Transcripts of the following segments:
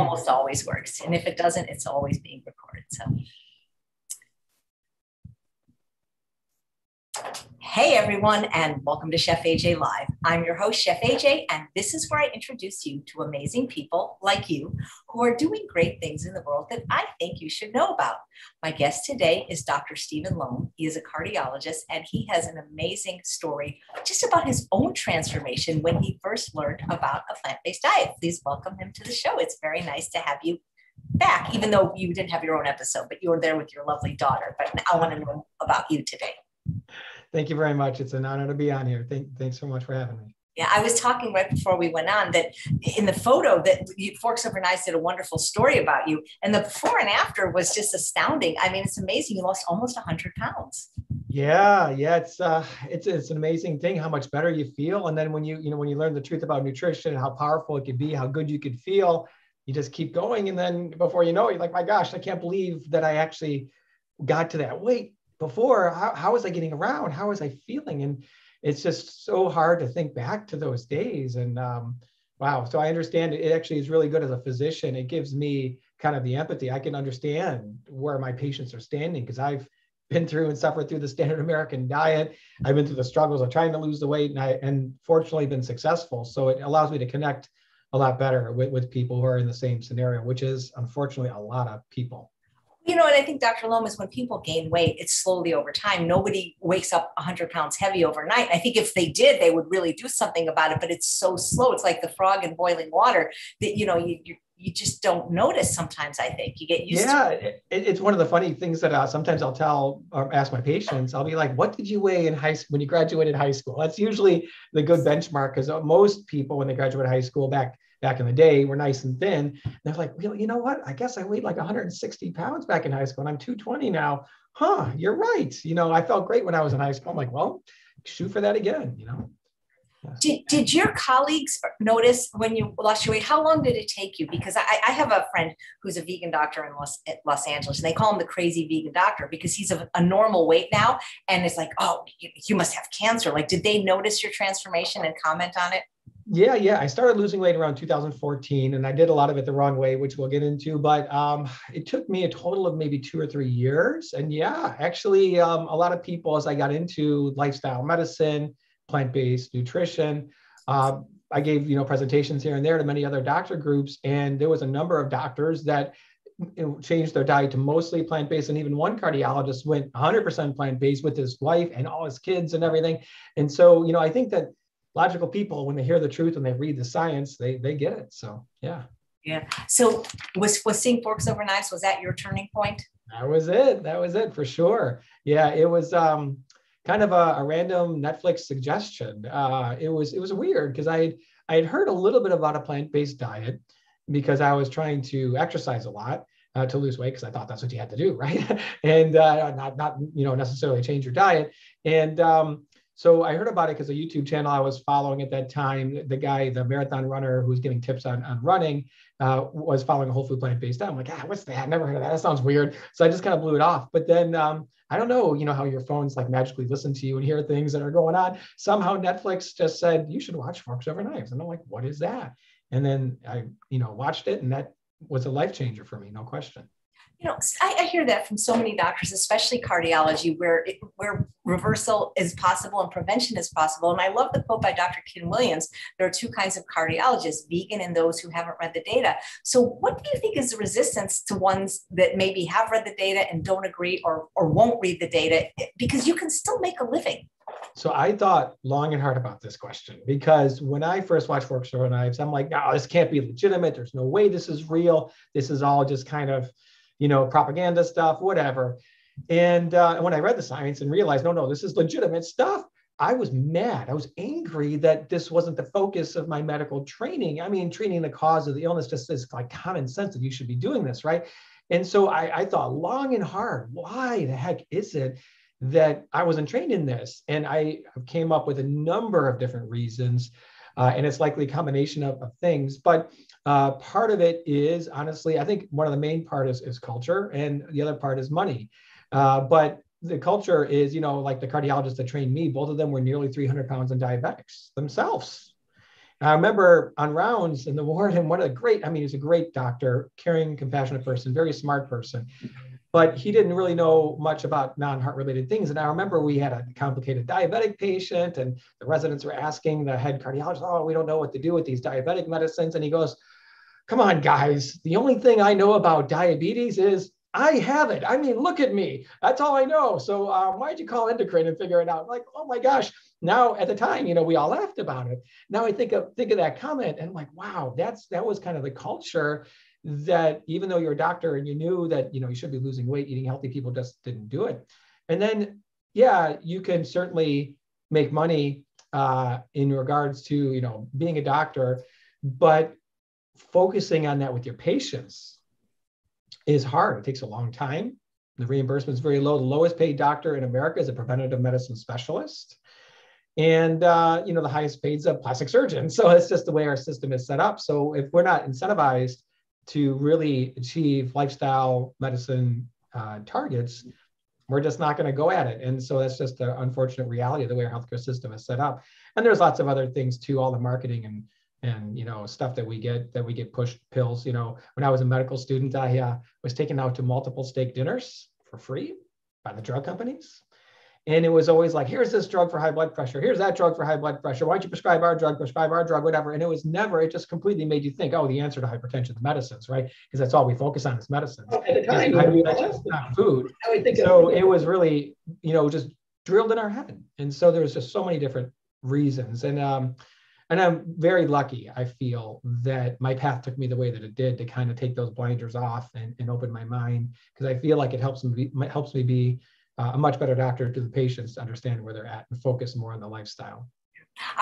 almost always works. And if it doesn't, it's always being recorded. So, hey everyone, and welcome to Chef AJ Live. I'm your host, Chef AJ, and this is where I introduce you to amazing people like you who are doing great things in the world that I think you should know about. My guest today is Dr. Steven Lome. He is a cardiologist, and he has an amazing story just about his own transformation when he first learned about a plant-based diet. Please welcome him to the show. It's very nice to have you back, even though you didn't have your own episode, but you were there with your lovely daughter. But I want to know about you today. Thank you very much. It's an honor to be on here. Thanks so much for having me. Yeah, I was talking right before we went on that in the photo that Forks Over Knives did a wonderful story about you, and the before and after was just astounding. I mean, it's amazing. You lost almost 100 pounds. Yeah. It's an amazing thing how much better you feel. And then when you learn the truth about nutrition and how powerful it could be, how good you could feel, you just keep going. And then before you know it, you're like, my gosh, I can't believe that I actually got to that weight. Before, how was I getting around? How was I feeling? And it's just so hard to think back to those days. And wow, so I understand it actually is really good as a physician. It gives me kind of the empathy. I can understand where my patients are standing because I've been through and suffered through the standard American diet. I've been through the struggles of trying to lose the weight, and fortunately been successful. So it allows me to connect a lot better with people who are in the same scenario, which is unfortunately a lot of people. You know, and I think Dr. Lome is when people gain weight, it's slowly over time. Nobody wakes up 100 pounds heavy overnight. I think if they did, they would really do something about it, but it's so slow. It's like the frog in boiling water that, you know, you just don't notice sometimes, I think. You get used to it. Yeah, it's one of the funny things that sometimes I'll tell or ask my patients. I'll be like, what did you weigh in high school when you graduated high school? That's usually the good benchmark because most people when they graduate high school back in the day, we're nice and thin. And they're like, well, you know what? I guess I weighed like 160 pounds back in high school and I'm 220 now. Huh, you're right. You know, I felt great when I was in high school. I'm like, well, shoot for that again, you know? Yeah. Did your colleagues notice when you lost your weight? How long did it take you? Because I have a friend who's a vegan doctor in Los Angeles, and they call him the crazy vegan doctor because he's a normal weight now. And it's like, oh, you must have cancer. Like, did they notice your transformation and comment on it? Yeah. I started losing weight around 2014, and I did a lot of it the wrong way, which we'll get into, but it took me a total of maybe 2 or 3 years. And yeah, actually a lot of people, as I got into lifestyle medicine, plant-based nutrition, I gave, presentations here and there to many other doctor groups. And there was a number of doctors that changed their diet to mostly plant-based, and even one cardiologist went 100% plant-based with his wife and all his kids and everything. And so, I think that logical people, when they hear the truth and they read the science, they get it. So, yeah. So was seeing Forks Over Knives, was that your turning point? That was it for sure. Yeah. It was kind of a random Netflix suggestion. It was weird because I had heard a little bit about a plant-based diet because I was trying to exercise a lot to lose weight because I thought that's what you had to do. Right. And not necessarily change your diet. And, so I heard about it because a YouTube channel I was following at that time, the guy, the marathon runner who was giving tips on running, was following a whole food plant-based diet. I'm like, what's that? Never heard of that. That sounds weird. So I just kind of blew it off. But then I don't know, how your phones like magically listen to you and hear things that are going on. Somehow Netflix just said, you should watch Forks Over Knives. And I'm like, what is that? And then I, watched it, and that was a life changer for me, no question. I hear that from so many doctors, especially cardiology, where reversal is possible and prevention is possible. And I love the quote by Dr. Kim Williams. There are two kinds of cardiologists, vegan and those who haven't read the data. So what do you think is the resistance to ones that maybe have read the data and don't agree or won't read the data? Because you can still make a living. So I thought long and hard about this question, because when I first watched Forks Over Knives, I'm like, no, this can't be legitimate. There's no way this is real. This is all just kind of propaganda stuff, whatever. And when I read the science and realized, no, this is legitimate stuff, I was mad. I was angry that this wasn't the focus of my medical training. I mean, treating the cause of the illness just is like common sense that you should be doing this, right? And so I thought long and hard, why the heck is it that I wasn't trained in this? And I came up with a number of different reasons. And it's likely a combination of things. But part of it is, honestly, I think one of the main part is culture, and the other part is money. But the culture is, like the cardiologists that trained me, both of them were nearly 300 pounds and diabetics themselves. I remember on rounds in the warden, he's a great doctor, caring, compassionate person, very smart person, but he didn't really know much about non-heart related things. And I remember we had a complicated diabetic patient and the residents were asking the head cardiologist, oh, we don't know what to do with these diabetic medicines. And he goes, come on, guys, the only thing I know about diabetes is I have it. I mean, look at me. That's all I know. So why'd you call endocrine and figure it out? Like, oh my gosh. Now at the time, we all laughed about it. Now I think of that comment and I'm like, wow, that was kind of the culture that even though you're a doctor and you knew that, you should be losing weight, eating healthy, people just didn't do it. And then, yeah, you can certainly make money in regards to, being a doctor, but focusing on that with your patients is hard. It takes a long time. The reimbursement is very low. The lowest paid doctor in America is a preventative medicine specialist. And, the highest paid is a plastic surgeon. So it's just the way our system is set up. So if we're not incentivized to really achieve lifestyle medicine targets, we're just not going to go at it. And so that's just the unfortunate reality of the way our healthcare system is set up. And there's lots of other things too, all the marketing and stuff that we get pushed, pills. When I was a medical student, I was taken out to multiple steak dinners for free by the drug companies. And it was always like, here's this drug for high blood pressure. Here's that drug for high blood pressure. Why don't you prescribe our drug, whatever. And it just completely made you think, oh, the answer to hypertension is medicines, right? Because that's all we focus on is medicines. Well, at the time, it's not food. So it was really, just drilled in our head. And so there's just so many different reasons. And I'm very lucky, I feel, that my path took me the way that it did to kind of take those blinders off and open my mind, because I feel like it helps me be a much better doctor to the patients, to understand where they're at and focus more on the lifestyle.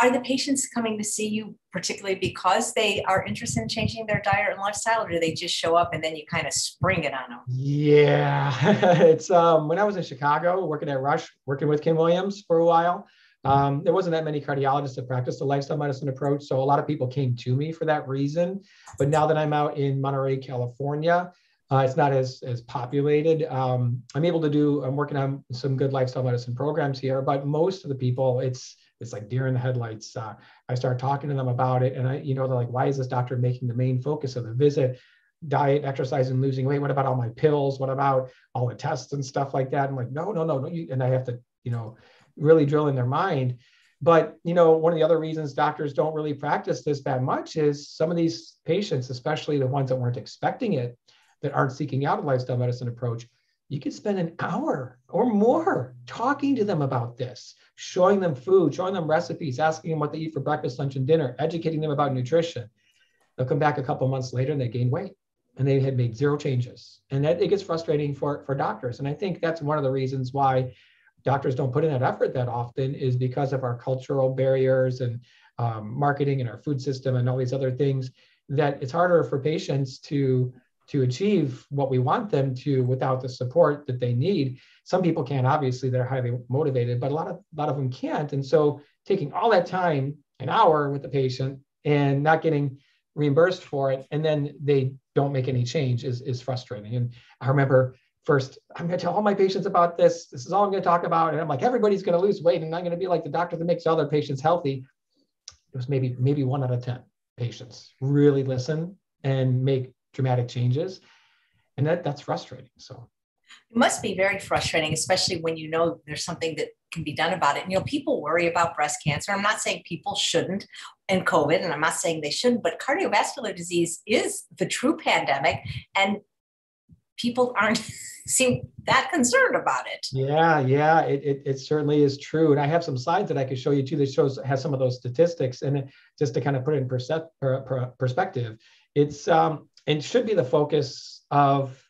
Are the patients coming to see you particularly because they are interested in changing their diet and lifestyle, or do they just show up and then you kind of spring it on them? Yeah, it's when I was in Chicago working at Rush, working with Kim Williams for a while, there wasn't that many cardiologists that practiced the lifestyle medicine approach. So a lot of people came to me for that reason. But now that I'm out in Monterey, California, it's not as populated. I'm working on some good lifestyle medicine programs here, but most of the people, it's like deer in the headlights. I start talking to them about it and they're like, why is this doctor making the main focus of the visit? Diet, exercise, and losing weight. What about all my pills? What about all the tests and stuff like that? I'm like, no. And I have to, really drill in their mind. But, one of the other reasons doctors don't really practice this that much is some of these patients, especially the ones that weren't expecting it, that aren't seeking out a lifestyle medicine approach, you could spend an hour or more talking to them about this, showing them food, showing them recipes, asking them what they eat for breakfast, lunch, and dinner, educating them about nutrition. They'll come back a couple months later and they gain weight and they had made zero changes. And that it gets frustrating for doctors. And I think that's one of the reasons why doctors don't put in that effort that often, is because of our cultural barriers and marketing and our food system and all these other things, that it's harder for patients to achieve what we want them to without the support that they need. Some people can't, obviously, they're highly motivated, but a lot of them can't. And so taking all that time, an hour with the patient and not getting reimbursed for it, and then they don't make any change is frustrating. And I remember first, I'm gonna tell all my patients about this. This is all I'm gonna talk about. And I'm like, everybody's gonna lose weight and I'm gonna be like the doctor that makes all their patients healthy. It was maybe 1 out of 10 patients really listen and make dramatic changes. And that's frustrating. So it must be very frustrating, especially when there's something that can be done about it. And people worry about breast cancer. I'm not saying people shouldn't, and COVID, and I'm not saying they shouldn't, but cardiovascular disease is the true pandemic and people aren't seem that concerned about it. Yeah, it certainly is true. And I have some slides that I could show you too that has some of those statistics. And just to kind of put it in perspective, it's and should be the focus of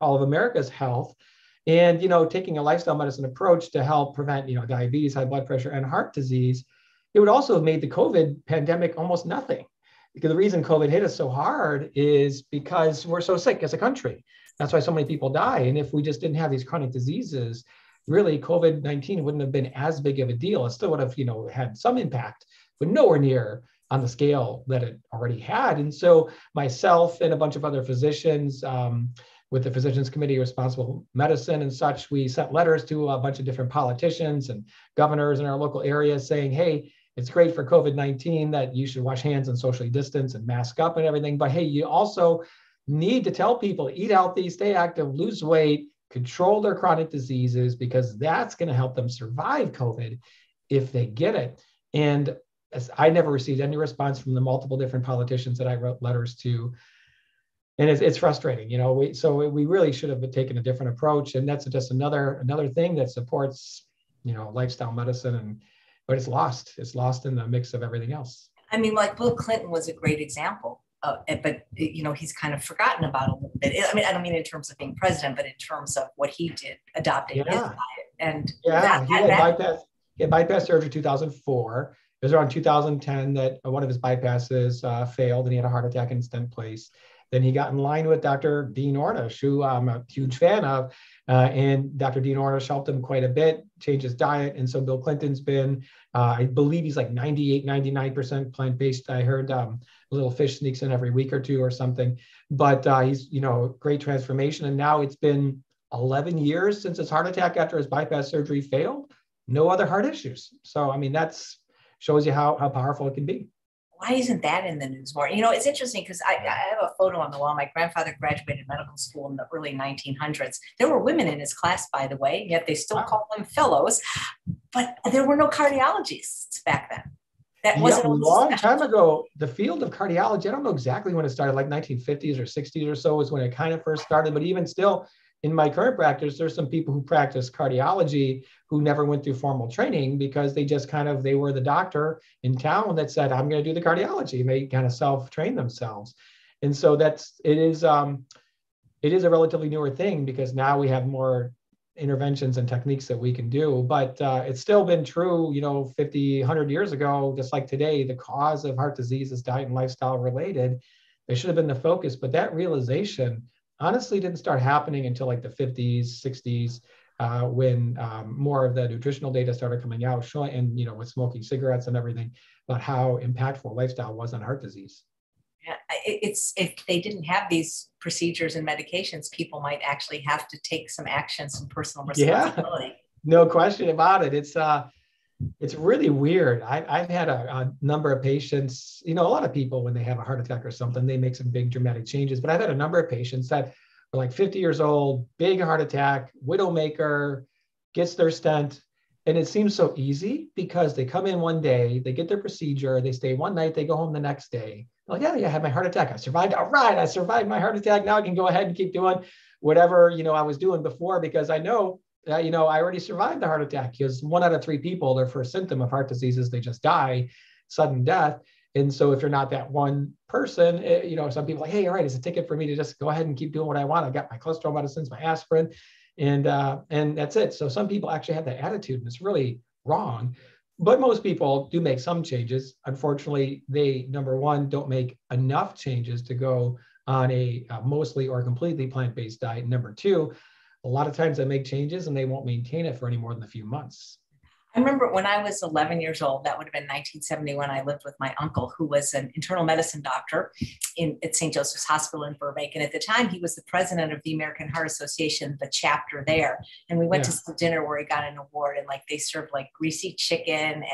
all of America's health. And, taking a lifestyle medicine approach to help prevent, diabetes, high blood pressure, and heart disease, it would also have made the COVID pandemic almost nothing. Because the reason COVID hit us so hard is because we're so sick as a country. That's why so many people die. And if we just didn't have these chronic diseases, really COVID-19 wouldn't have been as big of a deal. It still would have, had some impact, but nowhere near on the scale that it already had. And so myself and a bunch of other physicians with the Physicians Committee for Responsible Medicine and such, we sent letters to a bunch of different politicians and governors in our local areas saying, hey, it's great for COVID-19 that you should wash hands and socially distance and mask up and everything. But hey, you also need to tell people, eat healthy, stay active, lose weight, control their chronic diseases, because that's going to help them survive COVID if they get it. And as I never received any response from the multiple different politicians that I wrote letters to. And it's frustrating, you know, so we really should have been taking a different approach. And that's just another thing that supports, you know, lifestyle medicine, but it's lost in the mix of everything else. I mean, like Bill Clinton was a great example of it, but you know, he's kind of forgotten about a little bit. I mean, I don't mean in terms of being president, but in terms of what he did, adopting his diet. And he had bypass surgery in 2004. It was around 2010 that one of his bypasses failed and he had a heart attack and stent placed. Then he got in line with Dr. Dean Ornish, who I'm a huge fan of. And Dr. Dean Ornish helped him quite a bit, change his diet. And so Bill Clinton's been, I believe he's like 99% plant-based. I heard a little fish sneaks in every week or two or something. But he's, you know, great transformation. And now it's been 11 years since his heart attack after his bypass surgery failed. No other heart issues. So, I mean, that's shows you how powerful it can be. Why isn't that in the news more? You know, it's interesting because I have a photo on the wall. My grandfather graduated medical school in the early 1900s. There were women in his class, by the way, yet they still call them fellows, but there were no cardiologists back then. That wasn't a long time ago. The field of cardiology, I don't know exactly when it started, like 1950s or 60s or so is when it kind of first started, but even still, in my current practice, there's some people who practice cardiology who never went through formal training because they just they were the doctor in town that said, I'm going to do the cardiology, and they kind of self-train themselves. And so it is a relatively newer thing because now we have more interventions and techniques that we can do, but it's still been true, you know, 50, 100 years ago, just like today, the cause of heart disease is diet and lifestyle related. They should have been the focus, but that realization honestly didn't start happening until like the 50s, 60s, when more of the nutritional data started coming out, and you know, with smoking cigarettes and everything, about how impactful lifestyle was on heart disease. Yeah, if they didn't have these procedures and medications, people might actually have to take some action, some personal responsibility. Yeah, no question about it. It's really weird. I've had a number of patients, you know, a lot of people when they have a heart attack or something, they make some big dramatic changes, but I've had a number of patients that are like 50 years old, big heart attack, widowmaker, gets their stent. And it seems so easy because they come in one day, they get their procedure, they stay one night, they go home the next day. They're like, yeah, I had my heart attack. I survived. All right. I survived my heart attack. Now I can go ahead and keep doing whatever, you know, I was doing before, because I know you know, I already survived the heart attack, because 1 out of 3 people, their first symptom of heart disease is they just die, sudden death. And so if you're not that one person, you know, some people are like, hey, all right, it's a ticket for me to just go ahead and keep doing what I want. I got my cholesterol medicines, my aspirin, and that's it. So some people actually have that attitude, and it's really wrong. But most people do make some changes. Unfortunately, they, number one, don't make enough changes to go on a mostly or completely plant-based diet. And number two, a lot of times they make changes and they won't maintain it for any more than a few months. I remember when I was 11 years old, that would have been 1971, I lived with my uncle who was an internal medicine doctor at St. Joseph's Hospital in Burbank. And at the time he was the president of the American Heart Association, the chapter there. And we went to some dinner where he got an award, and like they served like greasy chicken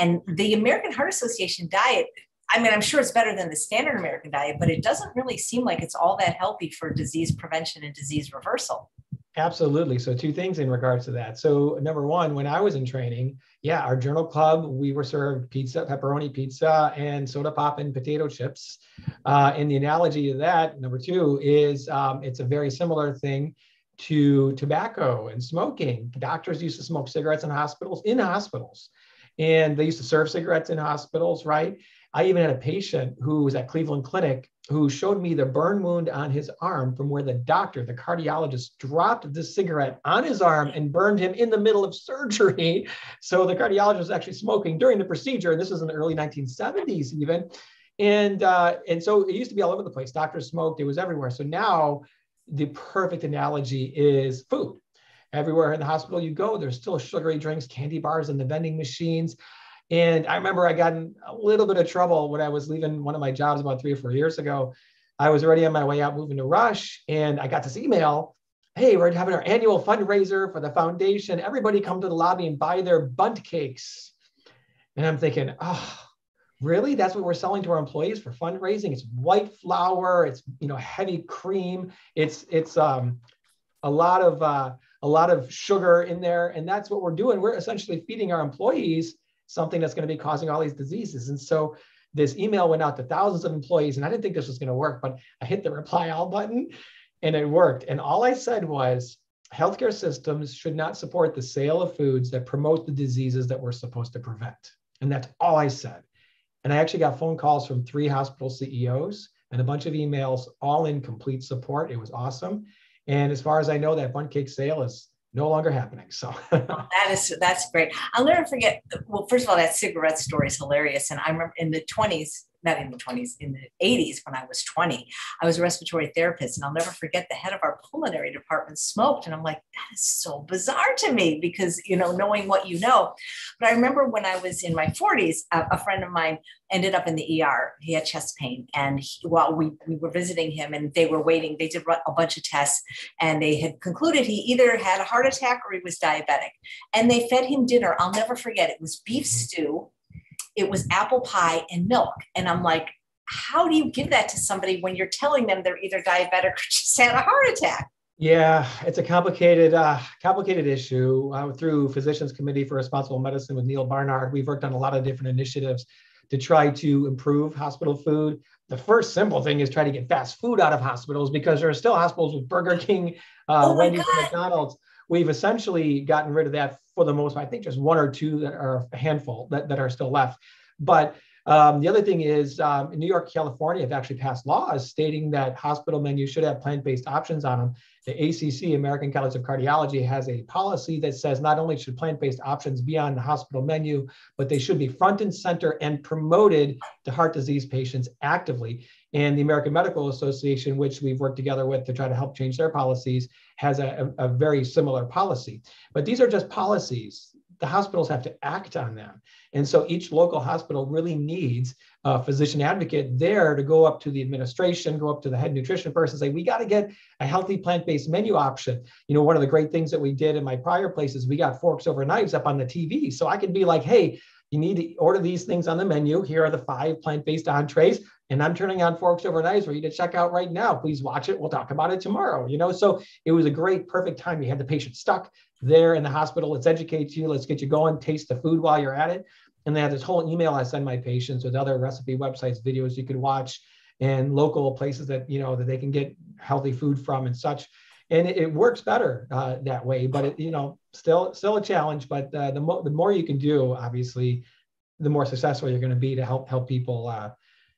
and the American Heart Association diet. I mean, I'm sure it's better than the standard American diet, but it doesn't really seem like it's all that healthy for disease prevention and disease reversal. Absolutely. So two things in regards to that. So number one, when I was in training, our journal club, we were served pizza, pepperoni pizza, and soda pop and potato chips. And the analogy to that, number two, is it's a very similar thing to tobacco and smoking. Doctors used to smoke cigarettes in hospitals, and they used to serve cigarettes in hospitals, right? I even had a patient who was at Cleveland Clinic who showed me the burn wound on his arm from where the doctor, the cardiologist, dropped the cigarette on his arm and burned him in the middle of surgery. So the cardiologist was actually smoking during the procedure. And this was in the early 1970s even. And so it used to be all over the place. Doctors smoked, it was everywhere. So now the perfect analogy is food. Everywhere in the hospital you go, there's still sugary drinks, candy bars, and the vending machines. And I remember I got in a little bit of trouble when I was leaving one of my jobs about 3 or 4 years ago. I was already on my way out moving to Rush, and I got this email, hey, we're having our annual fundraiser for the foundation. Everybody come to the lobby and buy their bundt cakes. And I'm thinking, oh, really? That's what we're selling to our employees for fundraising? It's white flour, it's, you know, heavy cream, it's a lot of sugar in there, and that's what we're doing. We're essentially feeding our employees something that's going to be causing all these diseases. And so this email went out to thousands of employees, and I didn't think this was going to work, but I hit the reply all button, and it worked. And all I said was, healthcare systems should not support the sale of foods that promote the diseases that we're supposed to prevent. And that's all I said. And I actually got phone calls from 3 hospital CEOs and a bunch of emails, all in complete support. It was awesome. And as far as I know, that bun cake sale is no longer happening. So that's great. I'll never forget. Well, first of all, that cigarette story is hilarious. And I remember in the 20s, not in the 20s, in the 80s, when I was 20, I was a respiratory therapist, and I'll never forget the head of our pulmonary department smoked. And I'm like, that is so bizarre to me because, you know, knowing what you know. But I remember when I was in my 40s, a friend of mine ended up in the ER. He had chest pain. And while we were visiting him and they were waiting, they did a bunch of tests, and they had concluded he either had a heart attack or he was diabetic. And they fed him dinner. I'll never forget. It was beef stew. It was apple pie and milk. And I'm like, how do you give that to somebody when you're telling them they're either diabetic or just had a heart attack? Yeah, it's a complicated issue. Through Physicians Committee for Responsible Medicine with Neil Barnard, we've worked on a lot of different initiatives to try to improve hospital food. The first simple thing is try to get fast food out of hospitals, because there are still hospitals with Burger King, Wendy's, and McDonald's. We've essentially gotten rid of that for the most part. I think just one or two that are a handful that are still left. But the other thing is in New York, California have actually passed laws stating that hospital menus should have plant-based options on them. The ACC, American College of Cardiology, has a policy that says not only should plant-based options be on the hospital menu, but they should be front and center and promoted to heart disease patients actively. And the American Medical Association, which we've worked together with to try to help change their policies, has a very similar policy. But these are just policies. The hospitals have to act on them. And so each local hospital really needs a physician advocate there to go up to the administration, go up to the head nutrition person, say, we got to get a healthy plant-based menu option. You know, one of the great things that we did in my prior place is we got Forks Over Knives up on the TV. So I could be like, hey, you need to order these things on the menu. Here are the 5 plant-based entrees. And I'm turning on Forks Over Knives for you to check out right now. Please watch it. We'll talk about it tomorrow. You know, so it was a great, perfect time. You had the patient stuck there in the hospital. Let's educate you. Let's get you going. Taste the food while you're at it. And they have this whole email I send my patients with other recipe websites, videos you could watch, and local places that, you know, that they can get healthy food from and such. And it works better that way, but it, you know, still a challenge. But the more you can do, obviously, the more successful you're going to be to help people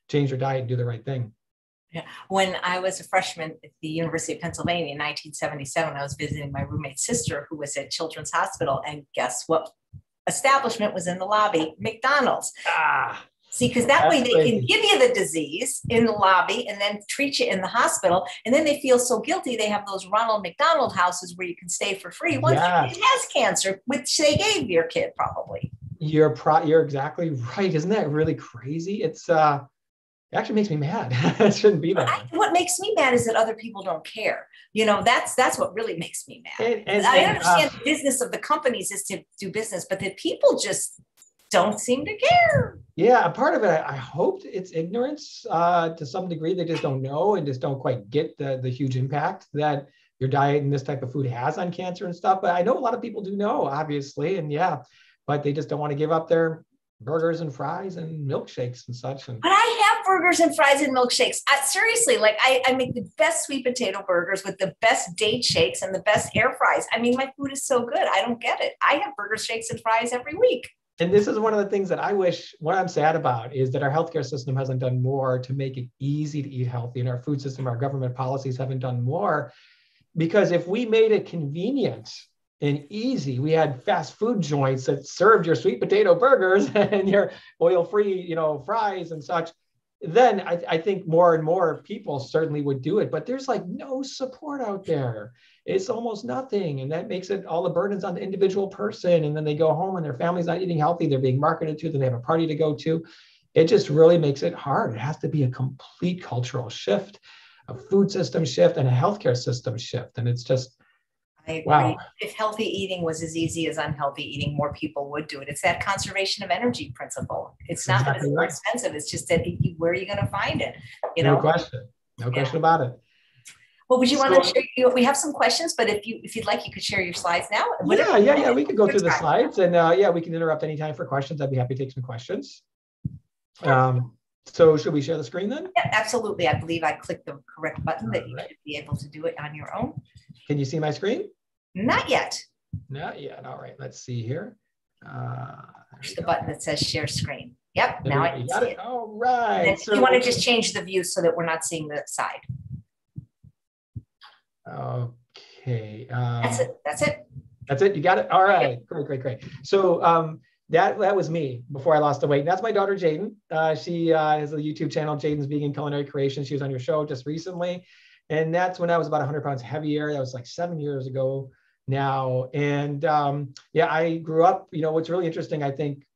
change their diet and do the right thing. Yeah. When I was a freshman at the University of Pennsylvania in 1977, I was visiting my roommate's sister who was at Children's Hospital, and guess what establishment was in the lobby? McDonald's. Ah. See, because that way they can give you the disease in the lobby and then treat you in the hospital. And then they feel so guilty. They have those Ronald McDonald houses where you can stay for free once your kid has cancer, which they gave your kid probably. You're exactly right. Isn't that really crazy? It actually makes me mad. It shouldn't be that. What makes me mad is that other people don't care. You know, that's what really makes me mad. I understand the business of the companies is to do business, but the people just don't seem to care. Yeah, a part of it, I hope it's ignorance to some degree. They just don't know and just don't quite get the huge impact that your diet and this type of food has on cancer and stuff. But I know a lot of people do know, obviously, and yeah, but they just don't want to give up their burgers and fries and milkshakes and such. But I have burgers and fries and milkshakes. Seriously, like I make the best sweet potato burgers with the best date shakes and the best air fries. I mean, my food is so good. I don't get it. I have burger shakes and fries every week. And this is one of the things that what I'm sad about is that our healthcare system hasn't done more to make it easy to eat healthy, and our food system, our government policies haven't done more, because if we made it convenient and easy, we had fast food joints that served your sweet potato burgers and your oil-free, you know, fries and such, then I think more and more people certainly would do it. But there's like no support out there. It's almost nothing. And that makes it all the burdens on the individual person. And then they go home and their family's not eating healthy. They're being marketed to. Then they have a party to go to. It just really makes it hard. It has to be a complete cultural shift, a food system shift, and a healthcare system shift. And it's just I agree. Wow. If healthy eating was as easy as unhealthy eating, more people would do it. It's that conservation of energy principle. It's not exactly that it's more expensive. It's just that where are you going to find it? No question about it. Well, would you want to share? We have some questions, but if you'd like, you could share your slides now. Yeah. We could go through the slides, and we can interrupt anytime for questions. I'd be happy to take some questions. So should we share the screen then? Yeah, absolutely. I believe I clicked the correct button that you should be able to do it on your own. Can you see my screen? Not yet. Not yet. All right. Let's see here. Push the button that says share screen. Yep. There now I can see it. All right. So you want to just change the view so that we're not seeing the side. Okay. That's it. You got it. All right. Yep. Great. So, that was me before I lost the weight. And that's my daughter, Jaden. She has a YouTube channel, Jaden's Vegan Culinary Creation. She was on your show just recently. And that's when I was about 100 pounds heavier. That was like 7 years ago now. And I grew up, what's really interesting, I think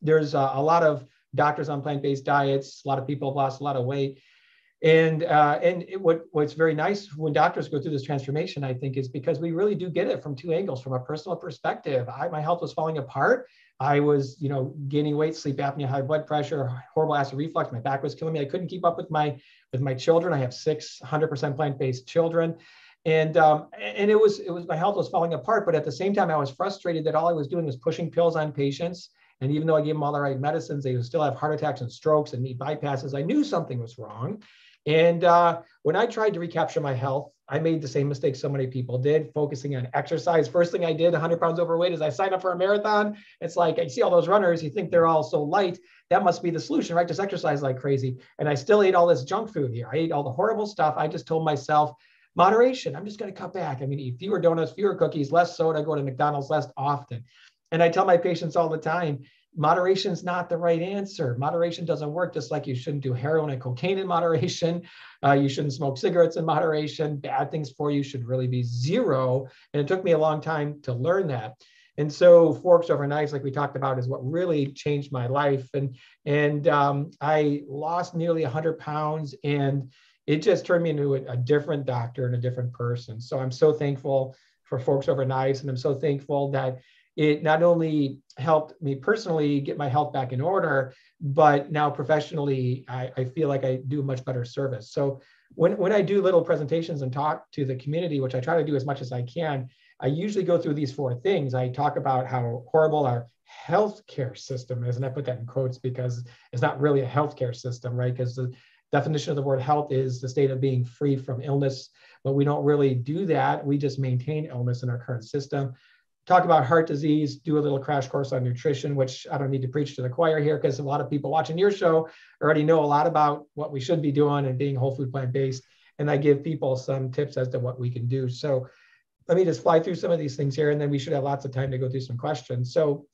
there's a lot of doctors on plant-based diets. A lot of people have lost a lot of weight. And what's very nice when doctors go through this transformation, I think, is because we really do get it from two angles, from a personal perspective. My health was falling apart. I was, gaining weight, sleep apnea, high blood pressure, horrible acid reflux. My back was killing me. I couldn't keep up with my children. I have 6 100% plant-based children. And it was my health was falling apart. But at the same time, I was frustrated that all I was doing was pushing pills on patients. And even though I gave them all the right medicines, they would still have heart attacks and strokes and need bypasses. I knew something was wrong. And when I tried to recapture my health, I made the same mistake so many people did, focusing on exercise. First thing I did, 100 pounds overweight, is I signed up for a marathon. It's like, I see all those runners, you think they're all so light. That must be the solution, right? Just exercise like crazy. And I still ate all this junk food here. I ate all the horrible stuff. I just told myself, moderation, I'm just going to cut back. I'm going to eat fewer donuts, fewer cookies, less soda, go to McDonald's less often. And I tell my patients all the time, moderation is not the right answer. Moderation doesn't work, just like you shouldn't do heroin and cocaine in moderation. You shouldn't smoke cigarettes in moderation. Bad things for you should really be zero. And it took me a long time to learn that. And so Forks Over Knives, like we talked about, is what really changed my life. And I lost nearly 100 pounds, and it just turned me into a different doctor and a different person. So I'm so thankful for Forks Over Knives, and I'm so thankful that it not only helped me personally get my health back in order, but now professionally, I feel like I do much better service. So when I do little presentations and talk to the community, which I try to do as much as I can, I usually go through these four things. I talk about how horrible our healthcare system is. And I put that in quotes because it's not really a healthcare system, right? Because the definition of the word health is the state of being free from illness, but we don't really do that. We just maintain illness in our current system. Talk about heart disease, do a little crash course on nutrition, which I don't need to preach to the choir here because a lot of people watching your show already know a lot about what we should be doing and being whole food plant-based. And I give people some tips as to what we can do. So let me just fly through some of these things here, and then we should have lots of time to go through some questions. So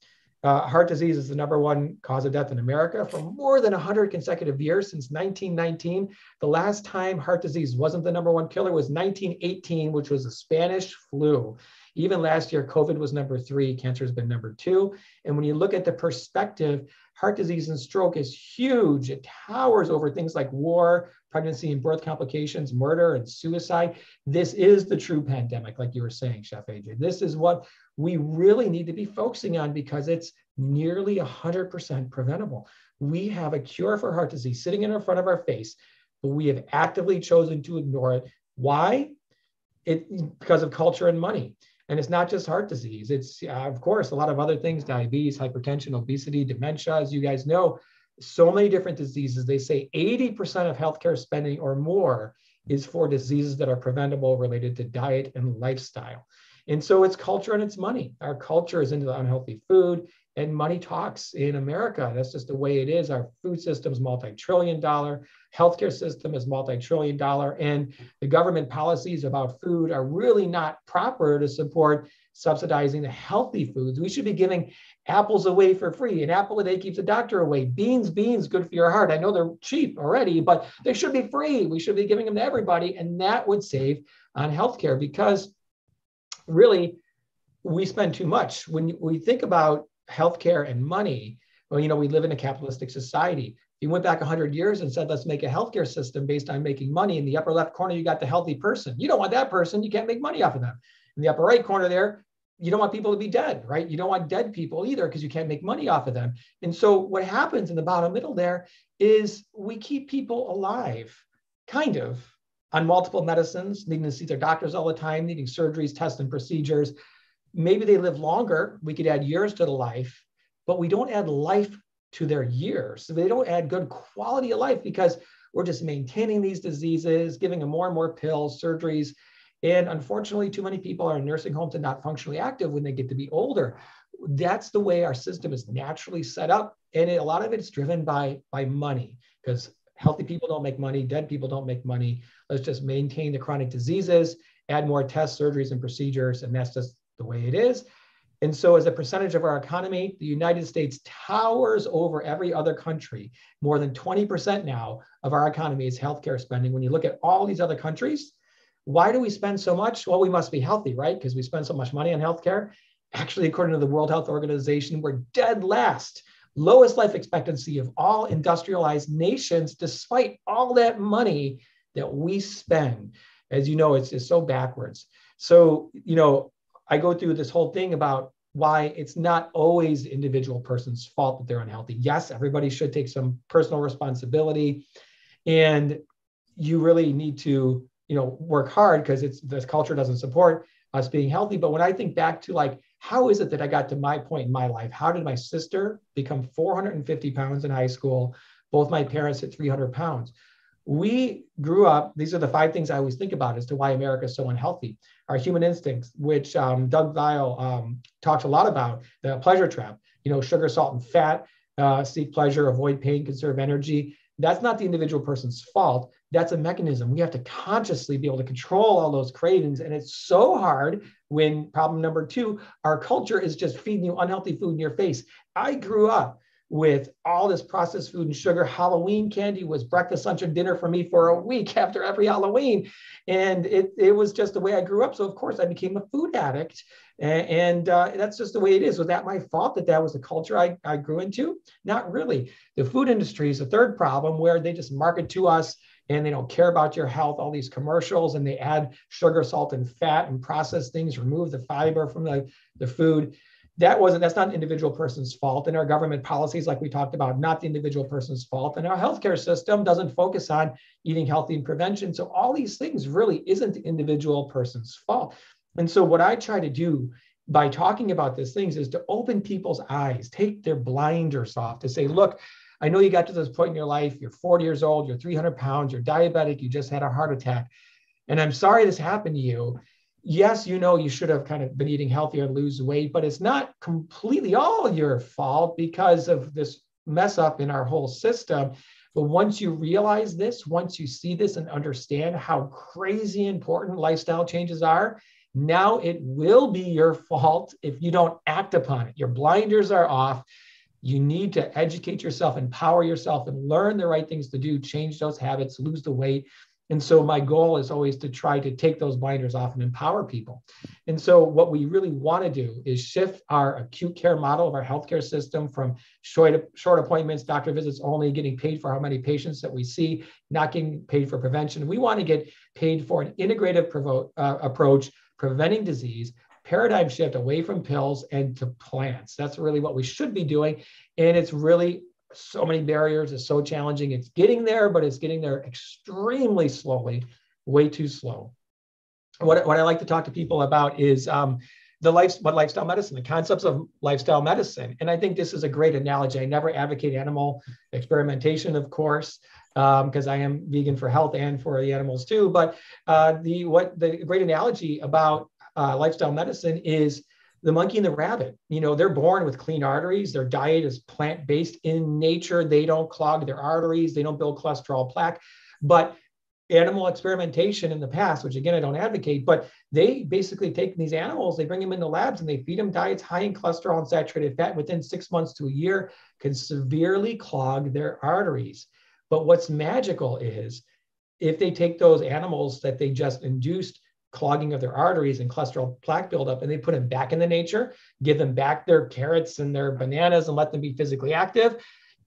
heart disease is the #1 cause of death in America for more than 100 consecutive years since 1919. The last time heart disease wasn't the #1 killer was 1918, which was the Spanish flu. Even last year, COVID was #3, cancer has been #2. And when you look at the perspective, heart disease and stroke is huge. It towers over things like war, pregnancy and birth complications, murder and suicide. This is the true pandemic, like you were saying, Chef AJ. This is what we really need to be focusing on because it's nearly 100% preventable. We have a cure for heart disease sitting in front of our face, but we have actively chosen to ignore it. Why? Because of culture and money. And it's not just heart disease. It's, of course, a lot of other things, diabetes, hypertension, obesity, dementia, as you guys know, so many different diseases. They say 80% of healthcare spending or more is for diseases that are preventable related to diet and lifestyle. And so it's culture and it's money. Our culture is into the unhealthy food and money talks in America. That's just the way it is. Our food system's multi-trillion-dollar, healthcare system is multi-trillion-dollar, and the government policies about food are really not proper to support subsidizing the healthy foods. We should be giving apples away for free. An apple a day keeps the doctor away. Beans, good for your heart. I know they're cheap already, but they should be free. We should be giving them to everybody, and that would save on healthcare because really, we spend too much. When we think about healthcare and money, well, we live in a capitalistic society. If you went back 100 years and said, let's make a healthcare system based on making money, in the upper left corner, you got the healthy person. You don't want that person. You can't make money off of them. in the upper right corner there, you don't want people to be dead, right? You don't want dead people either because you can't make money off of them. And so what happens in the bottom middle there is we keep people alive, kind of, on multiple medicines, needing to see their doctors all the time, needing surgeries, tests, and procedures. Maybe they live longer. We could add years to the life, but we don't add life to their years. So they don't add good quality of life because we're just maintaining these diseases, giving them more and more pills, surgeries. And unfortunately, too many people are in nursing homes and not functionally active when they get to be older. That's the way our system is naturally set up. And a lot of it's driven by money, because healthy people don't make money, dead people don't make money. Let's just maintain the chronic diseases, add more tests, surgeries, and procedures, and that's just the way it is. And so as a percentage of our economy, the United States towers over every other country. More than 20% now of our economy is healthcare spending. When you look at all these other countries, why do we spend so much? Well, we must be healthy, right? Because we spend so much money on healthcare. Actually, according to the World Health Organization, we're dead last. Lowest life expectancy of all industrialized nations, despite all that money that we spend. As you know, it's so backwards. So, you know, I go through this whole thing about why it's not always the individual person's fault that they're unhealthy. Yes, everybody should take some personal responsibility. And you really need to, you know, work hard because it's this culture doesn't support us being healthy. But when I think back to like, how is it that I got to my point in my life? How did my sister become 450 pounds in high school? Both my parents hit 300 pounds. We grew up, these are the five things I always think about as to why America is so unhealthy. Our human instincts, which Doug Lyle talks a lot about, the pleasure trap, you know, sugar, salt, and fat, seek pleasure, avoid pain, conserve energy. That's not the individual person's fault. That's a mechanism. We have to consciously be able to control all those cravings. And it's so hard when problem number two, our culture is just feeding you unhealthy food in your face. I grew up with all this processed food and sugar. Halloween candy was breakfast, lunch, and dinner for me for a week after every Halloween. And it was just the way I grew up. So of course I became a food addict. And that's just the way it is. Was that my fault that that was the culture I grew into? Not really. The food industry is the third problem where they just market to us and they don't care about your health, all these commercials, and they add sugar, salt, and fat and process things, remove the fiber from the food. That's not an individual person's fault. And our government policies, like we talked about, not the individual person's fault. And our healthcare system doesn't focus on eating healthy and prevention. So all these things really isn't the individual person's fault. And so what I try to do by talking about these things is to open people's eyes, take their blinders off to say, look, I know you got to this point in your life, you're 40 years old, you're 300 pounds, you're diabetic, you just had a heart attack. And I'm sorry this happened to you. Yes, you know, you should have kind of been eating healthier and lose weight, but it's not completely all your fault because of this mess up in our whole system. But once you realize this, once you see this and understand how crazy important lifestyle changes are, now it will be your fault if you don't act upon it. Your blinders are off. You need to educate yourself, empower yourself, and learn the right things to do, change those habits, lose the weight. And so my goal is always to try to take those blinders off and empower people. And so what we really want to do is shift our acute care model of our healthcare system from short appointments, doctor visits only, getting paid for how many patients that we see, not getting paid for prevention. We want to get paid for an integrative approach, preventing disease, paradigm shift away from pills and to plants. That's really what we should be doing. And it's really so many barriers. It's so challenging. It's getting there, but it's getting there extremely slowly, way too slow. What I like to talk to people about is lifestyle medicine, the concepts of lifestyle medicine. And I think this is a great analogy. I never advocate animal experimentation, of course, because I am vegan for health and for the animals too. But the great analogy about lifestyle medicine is the monkey and the rabbit. You know, they're born with clean arteries. Their diet is plant-based in nature. They don't clog their arteries. They don't build cholesterol plaque. But animal experimentation in the past, which again, I don't advocate, but they basically take these animals, they bring them into labs and they feed them diets high in cholesterol and saturated fat within 6 months to a year can severely clog their arteries. But what's magical is if they take those animals that they just induced clogging of their arteries and cholesterol plaque buildup, and they put them back into nature, give them back their carrots and their bananas and let them be physically active,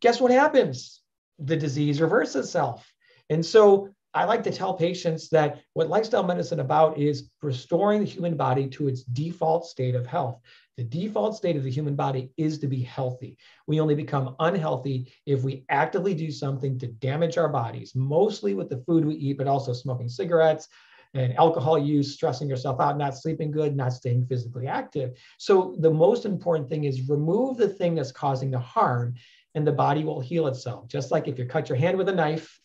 guess what happens? The disease reverses itself. And so I like to tell patients that what lifestyle medicine about is restoring the human body to its default state of health. The default state of the human body is to be healthy. We only become unhealthy if we actively do something to damage our bodies, mostly with the food we eat, but also smoking cigarettes and alcohol use, stressing yourself out, not sleeping good, not staying physically active. So the most important thing is remove the thing that's causing the harm and the body will heal itself. Just like if you cut your hand with a knife,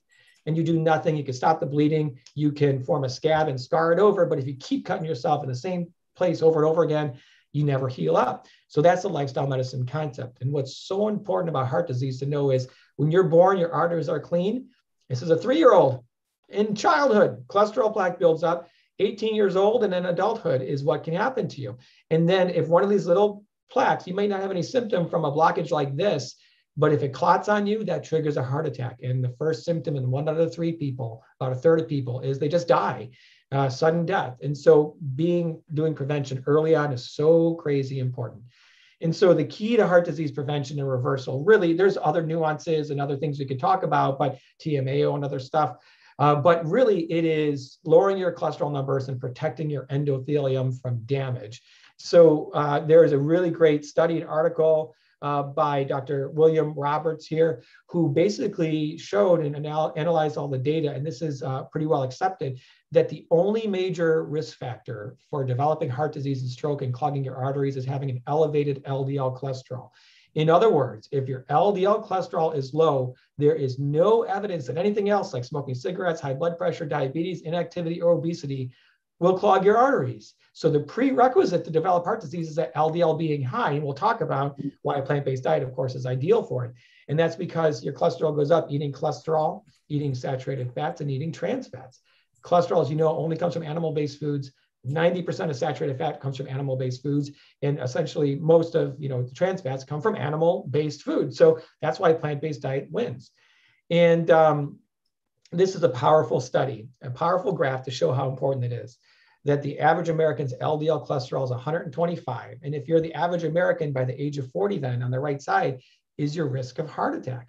and you do nothing, you can stop the bleeding, you can form a scab and scar it over, but if you keep cutting yourself in the same place over and over again, you never heal up. So that's the lifestyle medicine concept. And what's so important about heart disease to know is when you're born, your arteries are clean. This is a 3-year-old in childhood, cholesterol plaque builds up, 18 years old and then adulthood is what can happen to you. And then if one of these little plaques, you may not have any symptom from a blockage like this, but if it clots on you, that triggers a heart attack. And the first symptom in 1 out of 3 people, about a third of people, is they just die, sudden death. And so doing prevention early on is so crazy important. And so the key to heart disease prevention and reversal, really, there's other nuances and other things we could talk about, but TMAO and other stuff. But really, it is lowering your cholesterol numbers and protecting your endothelium from damage. So there is a really great study and article by Dr. William Roberts here, who basically showed and analyzed all the data, and this is pretty well accepted, that the only major risk factor for developing heart disease and stroke and clogging your arteries is having an elevated LDL cholesterol. In other words, if your LDL cholesterol is low, there is no evidence that anything else like smoking cigarettes, high blood pressure, diabetes, inactivity, or obesity will clog your arteries. So the prerequisite to develop heart disease is that LDL being high, and we'll talk about why a plant-based diet, of course, is ideal for it. And that's because your cholesterol goes up eating cholesterol, eating saturated fats, and eating trans fats. Cholesterol, as you know, only comes from animal-based foods. 90% of saturated fat comes from animal-based foods, and essentially most of the trans fats come from animal-based food. So that's why a plant-based diet wins. And this is a powerful study, a powerful graph to show how important it is that the average American's LDL cholesterol is 125. And if you're the average American by the age of 40, then on the right side is your risk of heart attack.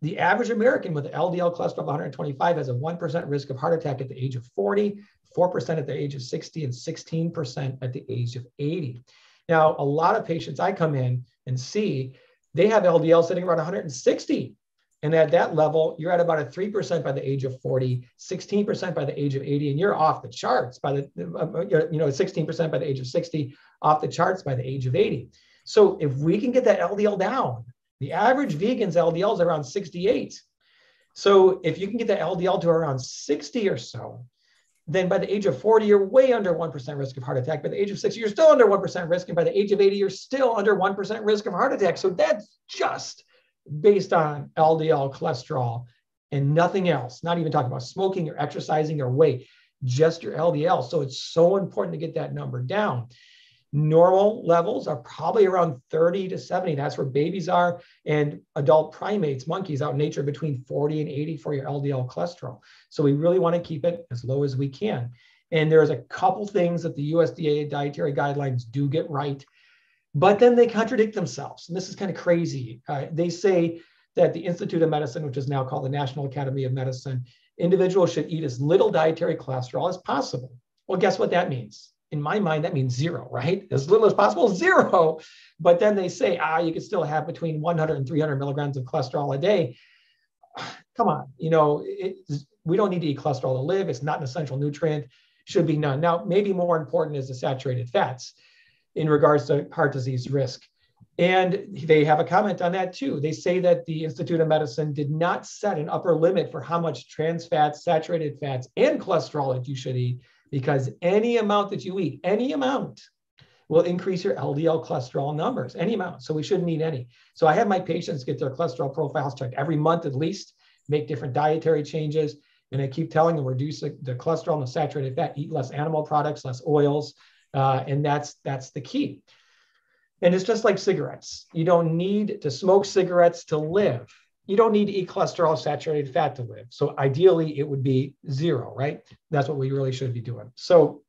The average American with LDL cholesterol of 125 has a 1% risk of heart attack at the age of 40, 4% at the age of 60, and 16% at the age of 80. Now, a lot of patients I come in and see, they have LDL sitting around 160. And at that level, you're at about a 3% by the age of 40, 16% by the age of 80, and you're off the charts by the, 16% by the age of 60, off the charts by the age of 80. So if we can get that LDL down, the average vegan's LDL is around 68. So if you can get the LDL to around 60 or so, then by the age of 40, you're way under 1% risk of heart attack. By the age of 60, you're still under 1% risk. And by the age of 80, you're still under 1% risk of heart attack. So that's just based on LDL cholesterol and nothing else, not even talking about smoking or exercising or weight, just your LDL. So it's so important to get that number down. Normal levels are probably around 30 to 70. That's where babies are, and adult primates, monkeys out in nature, between 40 and 80 for your LDL cholesterol. So we really want to keep it as low as we can. And there's a couple things that the USDA dietary guidelines do get right, but then they contradict themselves. And this is kind of crazy. They say that the Institute of Medicine, which is now called the National Academy of Medicine, individuals should eat as little dietary cholesterol as possible. Well, guess what that means? In my mind, that means zero, right? As little as possible, zero. But then they say, you could still have between 100 and 300 milligrams of cholesterol a day. Come on, we don't need to eat cholesterol to live. It's not an essential nutrient, should be none. Now, maybe more important is the saturated fats in regards to heart disease risk. And they have a comment on that too. They say that the Institute of Medicine did not set an upper limit for how much trans fats, saturated fats, and cholesterol that you should eat, because any amount that you eat, any amount, will increase your LDL cholesterol numbers, any amount. So we shouldn't eat any. So I have my patients get their cholesterol profiles checked every month at least, make different dietary changes. And I keep telling them, reduce the cholesterol and the saturated fat, eat less animal products, less oils, and that's the key. And it's just like cigarettes. You don't need to smoke cigarettes to live. You don't need to eat cholesterol, saturated fat to live. So ideally, it would be zero, right? That's what we really should be doing. So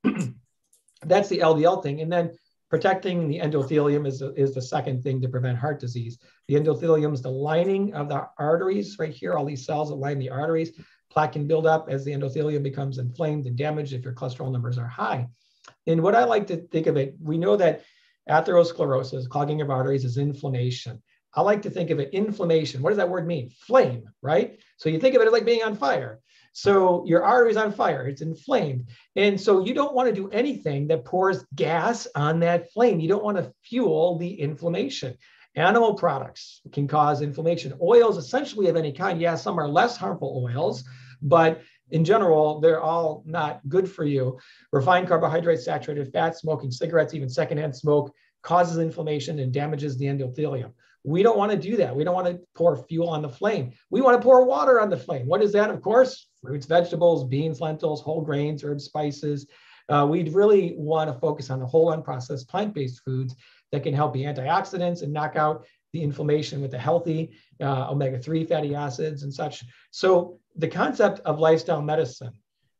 that's the LDL thing. And then protecting the endothelium is the second thing to prevent heart disease. The endothelium is the lining of the arteries right here, all these cells that line the arteries. plaque can build up as the endothelium becomes inflamed and damaged if your cholesterol numbers are high. And what I like to think of it, we know that atherosclerosis, clogging of arteries, is inflammation. I like to think of it, inflammation. What does that word mean? Flame, right? So you think of it as like being on fire. So your artery's on fire, it's inflamed. And so you don't want to do anything that pours gas on that flame. You don't want to fuel the inflammation. Animal products can cause inflammation. Oils, essentially of any kind. Yeah, some are less harmful oils, but in general, they're all not good for you. Refined carbohydrates, saturated fats, smoking cigarettes, even secondhand smoke causes inflammation and damages the endothelium. We don't want to do that. We don't want to pour fuel on the flame. We want to pour water on the flame. What is that? Of course, fruits, vegetables, beans, lentils, whole grains, herbs, spices. We'd really want to focus on the whole unprocessed plant-based foods that can help be antioxidants and knock out the inflammation with the healthy omega-3 fatty acids and such. So the concept of lifestyle medicine,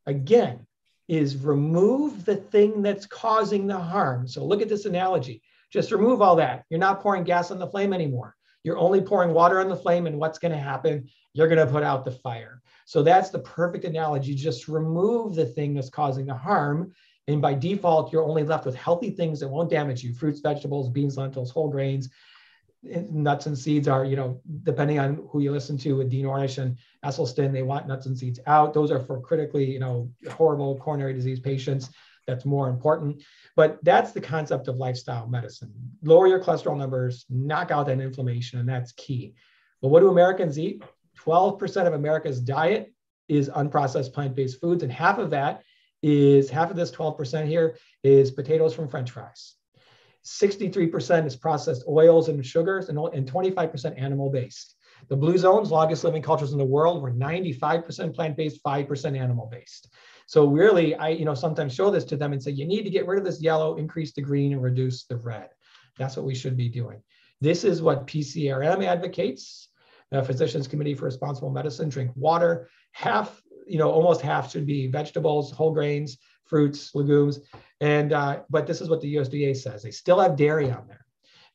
again, is remove the thing that's causing the harm. So look at this analogy. Just remove all that. You're not pouring gas on the flame anymore. You're only pouring water on the flame, and what's going to happen? You're going to put out the fire. So that's the perfect analogy. Just remove the thing that's causing the harm, and by default, you're only left with healthy things that won't damage you. Fruits, vegetables, beans, lentils, whole grains, nuts and seeds are, you know, depending on who you listen to with Dean Ornish and Esselstyn, they want nuts and seeds out. Those are for critically, you know, horrible coronary disease patients. That's more important, but that's the concept of lifestyle medicine. Lower your cholesterol numbers, knock out that inflammation, and that's key. But what do Americans eat? 12% of America's diet is unprocessed plant-based foods, and half of this 12% here is potatoes from French fries. 63% is processed oils and sugars, and 25% animal-based. The blue zones, longest living cultures in the world, were 95% plant-based, 5% animal-based. So really, I sometimes show this to them and say, you need to get rid of this yellow, increase the green, and reduce the red. That's what we should be doing. This is what PCRM advocates, the Physicians Committee for Responsible Medicine. Drink water. Half, almost half should be vegetables, whole grains, fruits, legumes. And but this is what the USDA says. They still have dairy on there.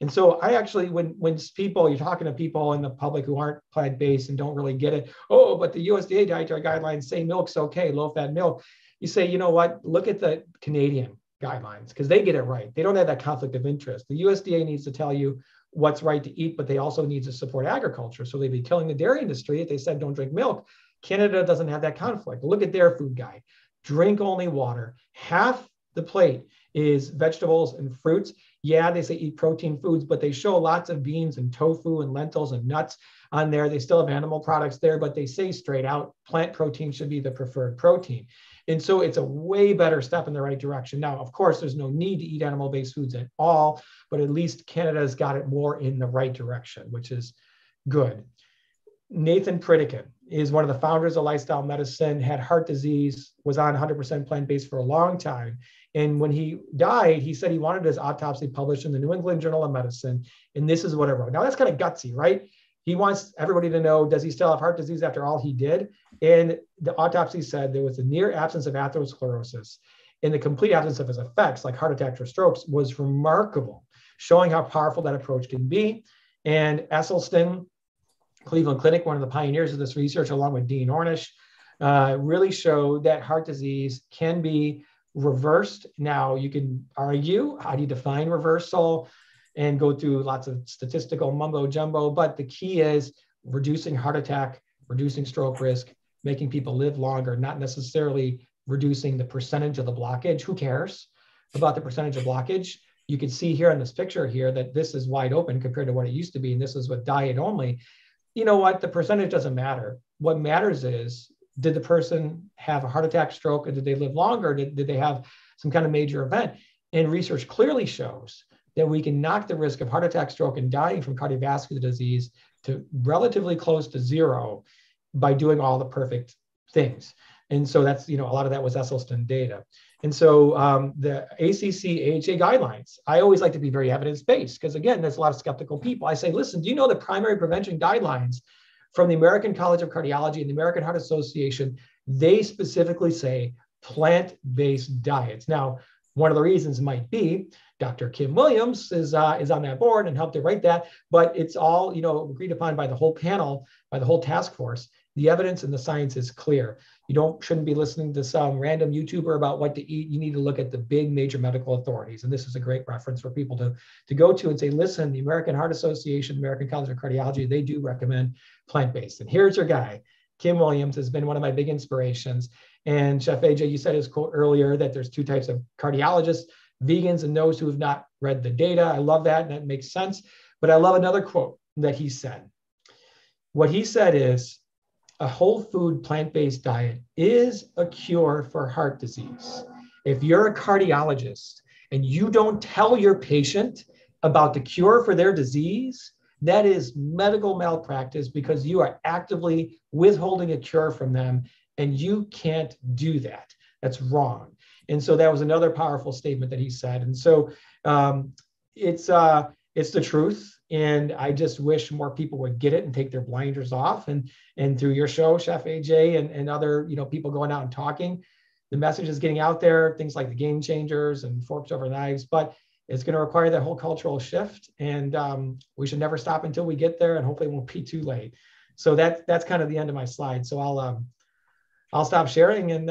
And so I actually, when people, you're talking to people in the public who aren't plant-based and don't really get it, oh, but the USDA dietary guidelines say milk's okay, low-fat milk. You say, you know what, look at the Canadian guidelines, because they get it right. They don't have that conflict of interest. The USDA needs to tell you what's right to eat, but they also need to support agriculture. So they'd be killing the dairy industry if they said don't drink milk. Canada doesn't have that conflict. Look at their food guide. Drink only water. Half the plate is vegetables and fruits. Yeah, they say eat protein foods, but they show lots of beans and tofu and lentils and nuts on there. They still have animal products there, but they say straight out plant protein should be the preferred protein. And so it's a way better step in the right direction. Now, of course, there's no need to eat animal-based foods at all, but at least Canada's got it more in the right direction, which is good. Nathan Pritikin is one of the founders of lifestyle medicine, had heart disease, was on 100% plant-based for a long time. And when he died, he said he wanted his autopsy published in the New England Journal of Medicine. And this is what I wrote. Now that's kind of gutsy, right? He wants everybody to know, does he still have heart disease after all he did? And the autopsy said there was a near absence of atherosclerosis, and the complete absence of his effects, like heart attacks or strokes, was remarkable, showing how powerful that approach can be. And Esselstyn, Cleveland Clinic, one of the pioneers of this research, along with Dean Ornish, really showed that heart disease can be reversed. Now, you can argue, how do you define reversal, and go through lots of statistical mumbo jumbo, but the key is reducing heart attack, reducing stroke risk, making people live longer, not necessarily reducing the percentage of the blockage. Who cares about the percentage of blockage? You can see here in this picture here that this is wide open compared to what it used to be, and this is with diet only. You know what? The percentage doesn't matter. What matters is, did the person have a heart attack, stroke, or did they live longer? Did they have some kind of major event? And research clearly shows that we can knock the risk of heart attack, stroke, and dying from cardiovascular disease to relatively close to zero by doing all the perfect things. And so that's, a lot of that was Esselstyn data. And so the ACC, AHA guidelines, I always like to be very evidence-based because, again, there's a lot of skeptical people. I say, listen, do you know the primary prevention guidelines from the American College of Cardiology and the American Heart Association? They specifically say plant-based diets. Now, one of the reasons might be Dr. Kim Williams is on that board and helped to write that, but it's all, agreed upon by the whole panel, by the whole task force. The evidence and the science is clear. You shouldn't be listening to some random YouTuber about what to eat. You need to look at the big major medical authorities. And this is a great reference for people to go to and say, listen, the American Heart Association, American College of Cardiology, they do recommend plant-based. And here's your guy. Kim Williams has been one of my big inspirations. And Chef AJ, you said his quote earlier that there's two types of cardiologists, vegans and those who have not read the data. I love that, and that makes sense. But I love another quote that he said. What he said is, a whole food plant-based diet is a cure for heart disease. If you're a cardiologist and you don't tell your patient about the cure for their disease, that is medical malpractice, because you are actively withholding a cure from them, and you can't do that. That's wrong. And so that was another powerful statement that he said. And so it's the truth. And I just wish more people would get it and take their blinders off. And through your show, Chef AJ, and other people going out and talking, the message is getting out there, things like The Game Changers and Forks Over Knives. But it's going to require that whole cultural shift. And we should never stop until we get there, and hopefully it won't be too late. So that's kind of the end of my slide. So I'll stop sharing. And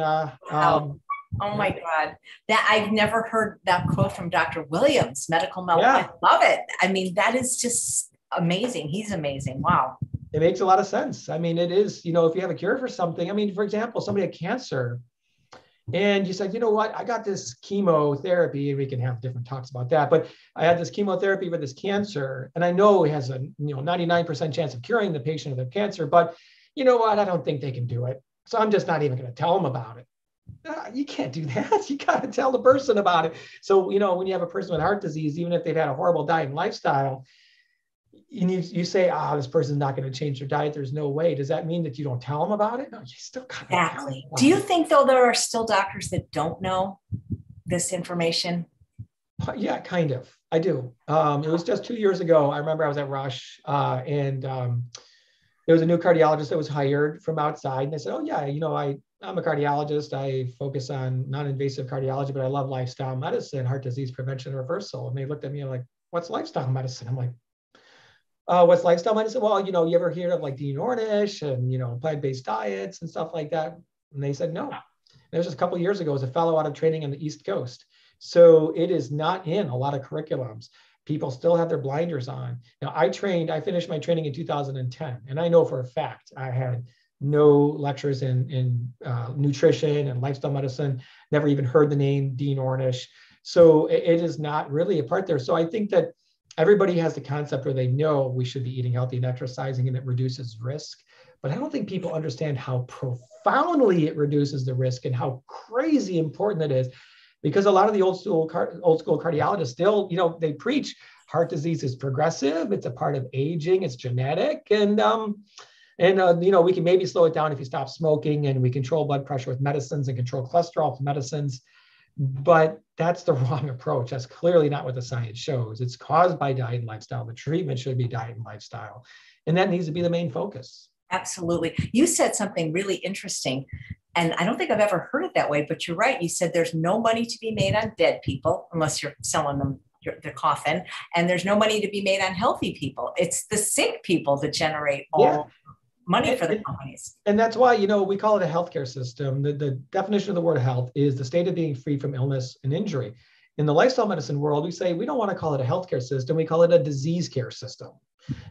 oh my God, that I've never heard that quote from Dr. Williams, medical malpractice. Yeah. I love it. I mean, that is just amazing. He's amazing. Wow. It makes a lot of sense. I mean, it is, if you have a cure for something, I mean, for example, somebody had cancer, and you said, you know what, I got this chemotherapy, and we can have different talks about that, but I had this chemotherapy for this cancer, and I know it has a 99% chance of curing the patient of their cancer, but you know what, I don't think they can do it. So I'm just not even going to tell them about it. You can't do that. You got to tell the person about it. So, when you have a person with heart disease, even if they've had a horrible diet and lifestyle, you say, this person's not going to change their diet. There's no way. Does that mean that you don't tell them about it? No, you still got to tell them. Do you think, though, there are still doctors that don't know this information? Yeah, kind of. I do. It was just 2 years ago. I remember I was at Rush, and there was a new cardiologist that was hired from outside. And they said, oh, yeah, I'm a cardiologist. I focus on non-invasive cardiology, but I love lifestyle medicine, heart disease prevention and reversal. And they looked at me and like, what's lifestyle medicine? I'm like, what's lifestyle medicine? Well, you ever heard of like Dean Ornish and, plant-based diets and stuff like that? And they said, no. And it was just a couple of years ago. It was a fellow out of training on the East Coast. So it is not in a lot of curriculums. People still have their blinders on. Now I finished my training in 2010. And I know for a fact I had no lectures in nutrition and lifestyle medicine, never even heard the name Dean Ornish. So it is not really a part there. So I think that everybody has the concept where they know we should be eating healthy and exercising and it reduces risk. But I don't think people understand how profoundly it reduces the risk and how crazy important it is, because a lot of the old school cardiologists still, they preach heart disease is progressive. It's a part of aging. It's genetic. And we can maybe slow it down if you stop smoking, and we control blood pressure with medicines and control cholesterol with medicines. But that's the wrong approach. That's clearly not what the science shows. It's caused by diet and lifestyle. The treatment should be diet and lifestyle. And that needs to be the main focus. Absolutely. You said something really interesting, and I don't think I've ever heard it that way, but you're right. You said there's no money to be made on dead people unless you're selling them the coffin, and there's no money to be made on healthy people. It's the sick people that generate all money for the companies. And that's why, we call it a healthcare system. The definition of the word health is the state of being free from illness and injury. In the lifestyle medicine world, we say we don't want to call it a healthcare system. We call it a disease care system,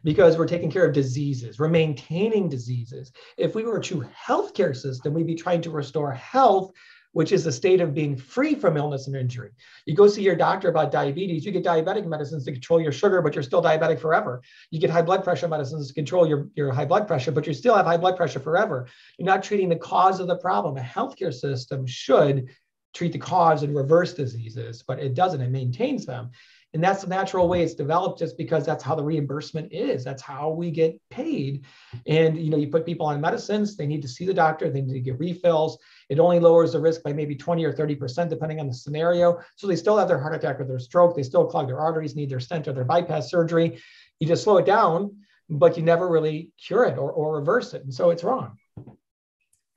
because we're taking care of diseases. We're maintaining diseases. If we were a true healthcare system, we'd be trying to restore health, which is the state of being free from illness and injury. You go see your doctor about diabetes, you get diabetic medicines to control your sugar, but you're still diabetic forever. You get high blood pressure medicines to control your high blood pressure, but you still have high blood pressure forever. You're not treating the cause of the problem. A healthcare system should treat the cause and reverse diseases, but it doesn't, it maintains them. And that's the natural way it's developed, just because that's how the reimbursement is. That's how we get paid. And, you put people on medicines, they need to see the doctor, they need to get refills. It only lowers the risk by maybe 20 or 30%, depending on the scenario. So they still have their heart attack or their stroke. They still clog their arteries, need their stent or their bypass surgery. You just slow it down, but you never really cure it or reverse it. And so it's wrong.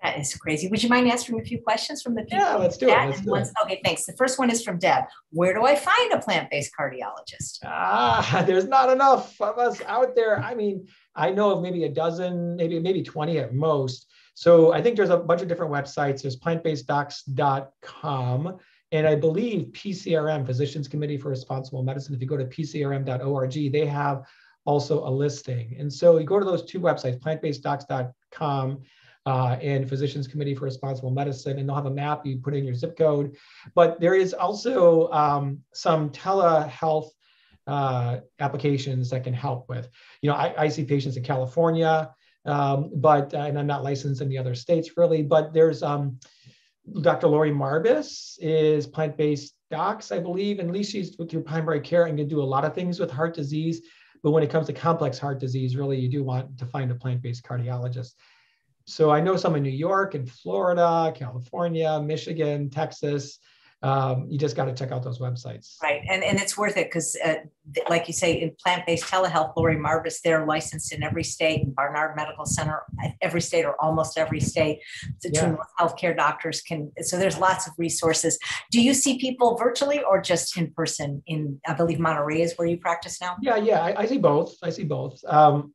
That is crazy. Would you mind answering a few questions from the people? Yeah, let's do it. Okay, thanks. The first one is from Deb. Where do I find a plant-based cardiologist? There's not enough of us out there. I mean, I know of maybe a dozen, maybe 20 at most. So I think there's a bunch of different websites. There's plantbaseddocs.com. And I believe PCRM, Physicians Committee for Responsible Medicine, if you go to pcrm.org, they have also a listing. And so you go to those two websites, plantbaseddocs.com and Physicians Committee for Responsible Medicine, and they'll have a map. You put in your zip code. But there is also some telehealth applications that can help with. You know, I see patients in California, and I'm not licensed in the other states really, but there's Dr. Lori Marbus is Plant-Based Docs, I believe, and at least she's with your primary care and can do a lot of things with heart disease. But when it comes to complex heart disease, really, you do want to find a plant-based cardiologist. So I know some in New York and Florida, California, Michigan, Texas. You just got to check out those websites. Right. And it's worth it because, like you say, in plant-based telehealth, Lori Marbus, they're licensed in every state, and Barnard Medical Center, every state or almost every state. The two healthcare doctors can, so there's lots of resources. Do you see people virtually or just in person? In, I believe, Monterey is where you practice now? Yeah. I see both.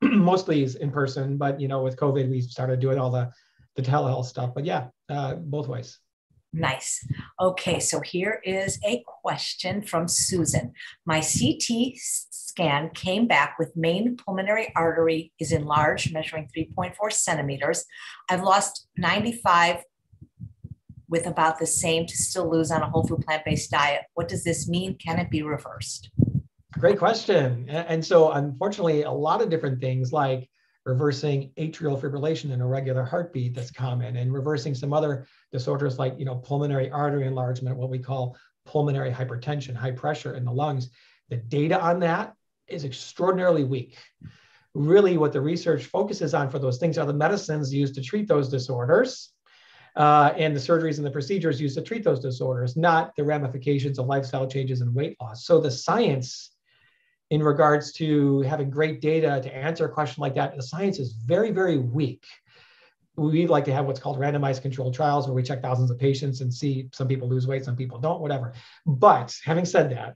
Mostly is in person, but, you know, with COVID, we started doing all the telehealth stuff. But yeah, both ways. Nice. Okay, so here is a question from Susan. My CT scan came back with main pulmonary artery is enlarged, measuring 3.4 centimeters. I've lost 95 with about the same to still lose on a whole food plant-based diet. What does this mean? Can it be reversed? Great question. And so unfortunately, a lot of different things like reversing atrial fibrillation and irregular heartbeat that's common, and reversing some other disorders like, you know, pulmonary artery enlargement, what we call pulmonary hypertension, high pressure in the lungs. The data on that is extraordinarily weak. Really what the research focuses on for those things are the medicines used to treat those disorders and the surgeries and the procedures used to treat those disorders, not the ramifications of lifestyle changes and weight loss. So the science in regards to having great data to answer a question like that, the science is very, very weak. We like to have what's called randomized controlled trials where we check thousands of patients and see some people lose weight, some people don't, whatever. But having said that,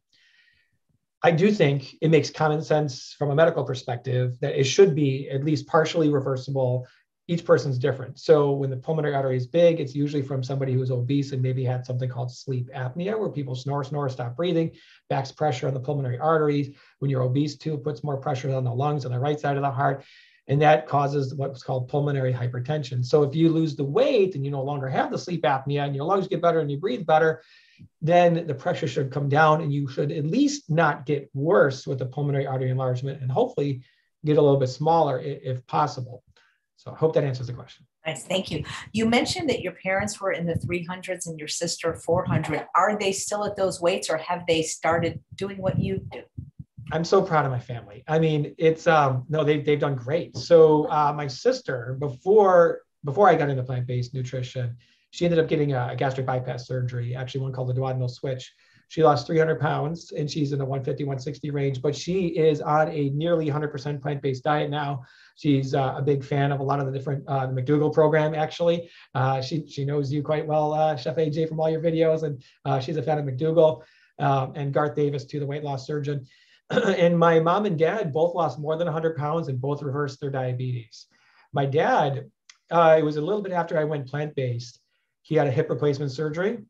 I do think it makes common sense from a medical perspective that it should be at least partially reversible. Each person's different. So when the pulmonary artery is big, it's usually from somebody who's obese and maybe had something called sleep apnea, where people snore, stop breathing, backs pressure on the pulmonary arteries. When you're obese too, it puts more pressure on the lungs on the right side of the heart. And that causes what's called pulmonary hypertension. So if you lose the weight and you no longer have the sleep apnea and your lungs get better and you breathe better, then the pressure should come down and you should at least not get worse with the pulmonary artery enlargement and hopefully get a little bit smaller if possible. So I hope that answers the question. Nice, thank you. You mentioned that your parents were in the 300s and your sister 400. Are they still at those weights or have they started doing what you do? I'm so proud of my family. I mean, it's, no, they've done great. So my sister, before I got into plant-based nutrition, she ended up getting a gastric bypass surgery, actually one called the duodenal switch. She lost 300 pounds and she's in the 150, 160 range, but she is on a nearly 100% plant-based diet now. She's a big fan of a lot of the different, the McDougall program, actually. She knows you quite well, Chef AJ, from all your videos, and she's a fan of McDougall and Garth Davis too, the weight loss surgeon. And my mom and dad both lost more than 100 pounds and both reversed their diabetes. My dad, it was a little bit after I went plant-based. He had a hip replacement surgery.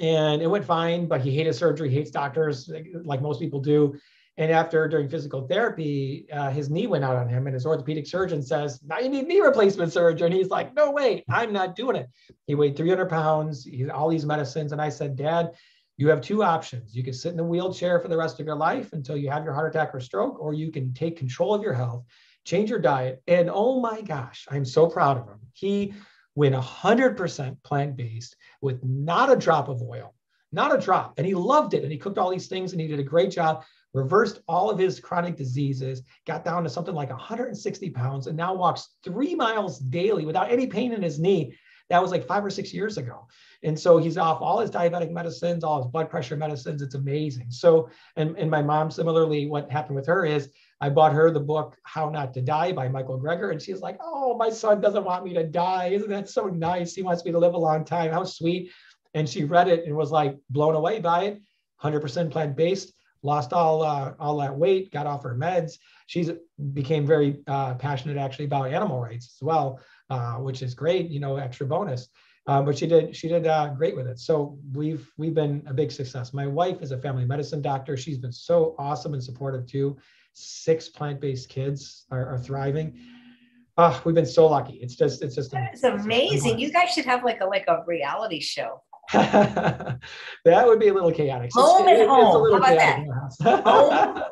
And it went fine, but he hated surgery, hates doctors, like most people do. And during physical therapy, his knee went out on him, and his orthopedic surgeon says, now you need knee replacement surgery. And he's like, no way, I'm not doing it. He weighed 300 pounds, he had all these medicines. And I said, Dad, you have two options. You can sit in a wheelchair for the rest of your life until you have your heart attack or stroke, or you can take control of your health, change your diet. And oh my gosh, I'm so proud of him. He went 100% plant-based with not a drop of oil, not a drop. And he loved it. And he cooked all these things and he did a great job, reversed all of his chronic diseases, got down to something like 160 pounds and now walks 3 miles daily without any pain in his knee. That was like 5 or 6 years ago. And so he's off all his diabetic medicines, all his blood pressure medicines. It's amazing. So, and my mom, similarly, what happened with her is I bought her the book, How Not to Die by Michael Greger. And she's like, oh, my son doesn't want me to die. Isn't that so nice? He wants me to live a long time. How sweet. And she read it and was like blown away by it. 100% plant-based, lost all that weight, got off her meds. She's became very passionate actually about animal rights as well, which is great, you know, extra bonus. But she did great with it. So we've been a big success. My wife is a family medicine doctor. She's been so awesome and supportive too. 6 plant-based kids are thriving. We've been so lucky. It's just that's amazing. You guys should have like a reality show. That would be a little chaotic. Lome at home. How about that?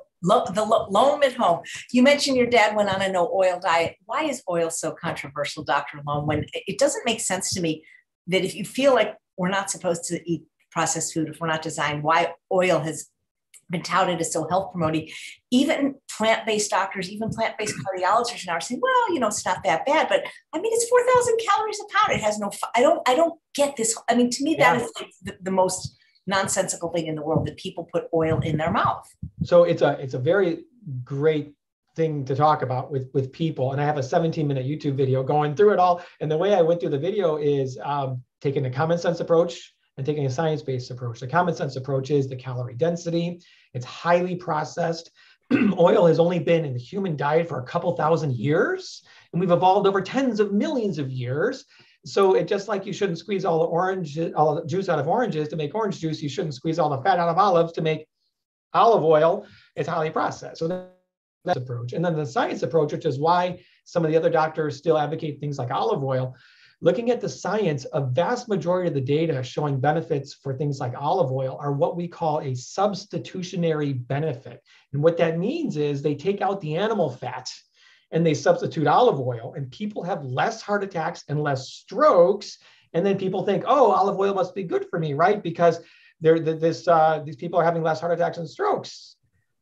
Lome at home. You mentioned your dad went on a no oil diet. Why is oil so controversial, Dr. Lome? When it doesn't make sense to me that if you feel like we're not supposed to eat processed food, if we're not designed, why oil has been touted as so health promoting. Even plant-based doctors, even plant-based cardiologists now are saying, well, you know, it's not that bad, but I mean, it's 4,000 calories a pound. It has no, I don't get this. I mean, to me, that is like the most nonsensical thing in the world, that people put oil in their mouth. So it's a very great thing to talk about with people. And I have a 17-minute YouTube video going through it all. And the way I went through the video is taking a common sense approach and taking a science-based approach. The common sense approach is the calorie density. It's highly processed. Oil has only been in the human diet for a couple thousand years, and we've evolved over tens of millions of years. So it just like you shouldn't squeeze all the juice out of oranges to make orange juice, you shouldn't squeeze all the fat out of olives to make olive oil. It's highly processed. So that's the approach. And then the science approach, which is why some of the other doctors still advocate things like olive oil. Looking at the science, a vast majority of the data showing benefits for things like olive oil are what we call a substitutionary benefit. And what that means is they take out the animal fat and they substitute olive oil, and people have less heart attacks and less strokes. And then people think, oh, olive oil must be good for me, right? Because these people are having less heart attacks and strokes.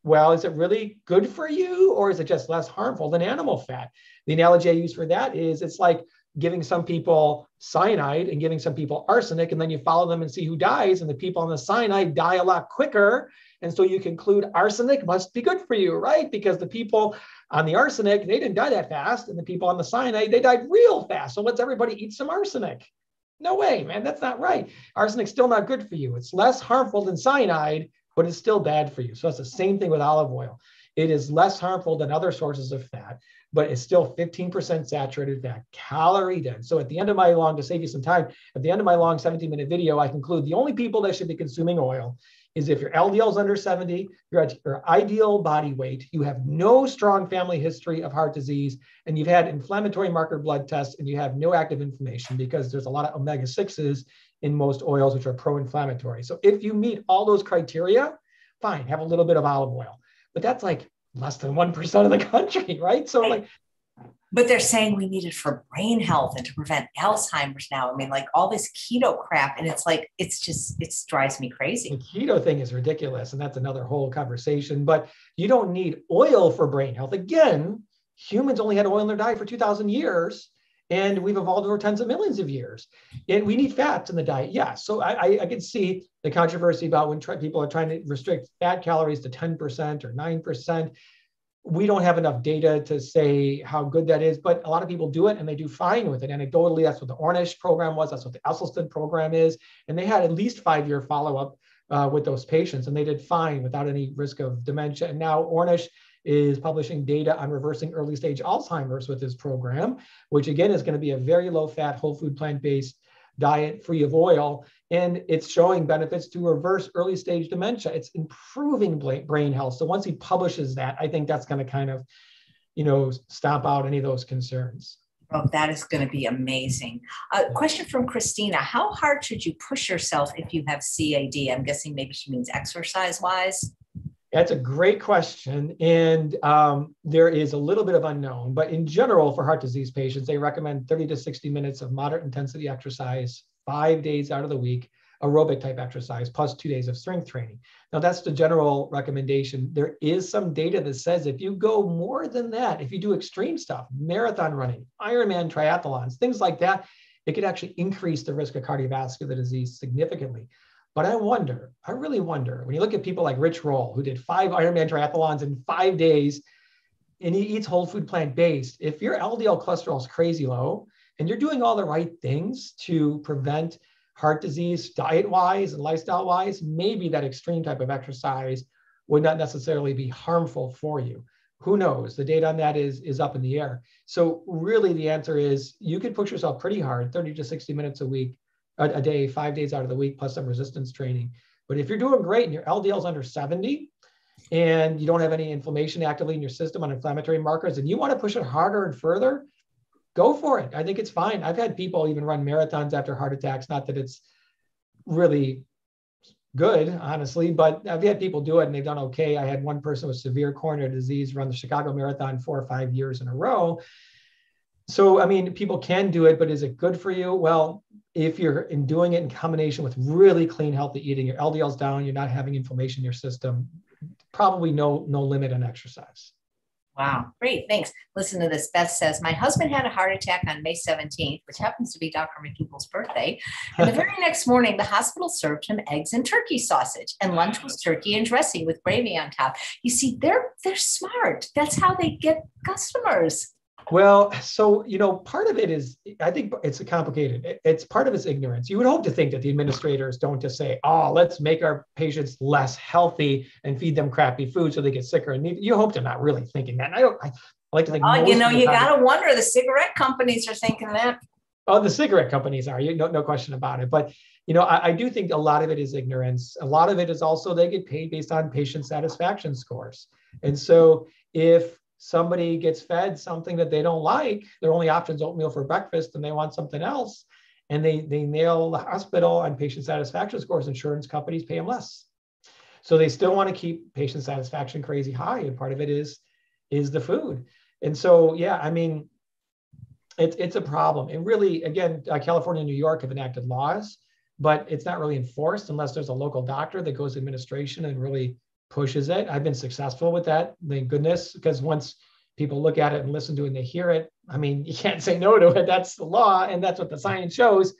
Well, is it really good for you, or is it just less harmful than animal fat? The analogy I use for that is it's like giving some people cyanide and giving some people arsenic, and then you follow them and see who dies, and the people on the cyanide die a lot quicker. And so you conclude arsenic must be good for you, right? Because the people on the arsenic, they didn't die that fast, and the people on the cyanide, they died real fast. So let's everybody eat some arsenic. No way, man, that's not right. Arsenic's still not good for you. It's less harmful than cyanide, but it's still bad for you. So it's the same thing with olive oil. It is less harmful than other sources of fat, but it's still 15% saturated fat, calorie dense. So at the end of my long, to save you some time, at the end of my long 17-minute video, I conclude the only people that should be consuming oil is if your LDL is under 70, you're at your ideal body weight, you have no strong family history of heart disease, and you've had inflammatory marker blood tests, and you have no active inflammation, because there's a lot of omega-6s in most oils, which are pro-inflammatory. So if you meet all those criteria, fine, have a little bit of olive oil. But that's like less than 1% of the country, right? So like, but they're saying we need it for brain health and to prevent Alzheimer's now. I mean, like all this keto crap, and it's like, it drives me crazy. The keto thing is ridiculous, and that's another whole conversation, but you don't need oil for brain health. Again, humans only had oil in their diet for 2,000 years, and we've evolved over tens of millions of years. And we need fats in the diet, yeah. So I can see the controversy about when people are trying to restrict fat calories to 10% or 9%. We don't have enough data to say how good that is, but a lot of people do it and they do fine with it. Anecdotally, that's what the Ornish program was. That's what the Esselstyn program is. And they had at least 5-year follow-up with those patients, and they did fine without any risk of dementia. And now Ornish is publishing data on reversing early stage Alzheimer's with his program, which again is going to be a very low fat, whole food, plant-based diet free of oil. And it's showing benefits to reverse early stage dementia. It's improving brain health. So once he publishes that, I think that's going to kind of, you know, stomp out any of those concerns. Oh, that is going to be amazing. Question from Christina. How hard should you push yourself if you have CAD? I'm guessing maybe she means exercise wise. That's a great question. And there is a little bit of unknown, but in general for heart disease patients, they recommend 30 to 60 minutes of moderate intensity exercise, 5 days out of the week, aerobic type exercise, plus 2 days of strength training. Now that's the general recommendation. There is some data that says if you go more than that, if you do extreme stuff, marathon running, Ironman triathlons, things like that, it could actually increase the risk of cardiovascular disease significantly. But I really wonder, when you look at people like Rich Roll, who did 5 Ironman triathlons in 5 days, and he eats whole food plant-based, if your LDL cholesterol is crazy low, and you're doing all the right things to prevent heart disease diet-wise and lifestyle-wise, maybe that extreme type of exercise would not necessarily be harmful for you. Who knows? The data on that is up in the air. So really the answer is you can push yourself pretty hard, 30 to 60 minutes a week, a day, 5 days out of the week, plus some resistance training. But if you're doing great and your LDL is under 70 and you don't have any inflammation actively in your system on inflammatory markers and you want to push it harder and further, go for it. I think it's fine. I've had people even run marathons after heart attacks. Not that it's really good, honestly, but I've had people do it and they've done okay. I had one person with severe coronary disease run the Chicago Marathon 4 or 5 years in a row. So, I mean, people can do it, but is it good for you? Well, if you're in doing it in combination with really clean, healthy eating, your LDL's down, you're not having inflammation in your system, probably no limit on exercise. Wow. Great. Thanks. Listen to this. Beth says, my husband had a heart attack on May 17th, which happens to be Dr. McDougall's birthday. And the very next morning, the hospital served him eggs and turkey sausage, and lunch was turkey and dressing with gravy on top. You see, they're smart. That's how they get customers. Well, so, you know, part of it is, I think it's complicated. It's part of it's ignorance. You would hope to think that the administrators don't just say, oh, let's make our patients less healthy and feed them crappy food so they get sicker. And you hope they're not really thinking that. And I like to think, oh, you know, you got to wonder, the cigarette companies are thinking that. Oh, the cigarette companies are, no question about it. But, you know, I do think a lot of it is ignorance. A lot of it is also they get paid based on patient satisfaction scores. And so if somebody gets fed something that they don't like, their only option is oatmeal for breakfast and they want something else, and they nail the hospital on patient satisfaction scores, insurance companies pay them less. So they still want to keep patient satisfaction crazy high, and part of it is the food. And so, yeah, I mean, it's a problem. And really, again, California and New York have enacted laws, but it's not really enforced unless there's a local doctor that goes to administration and really pushes it. I've been successful with that, thank goodness, because once people look at it and listen to it and they hear it, I mean, you can't say no to it. That's the law, and that's what the science shows.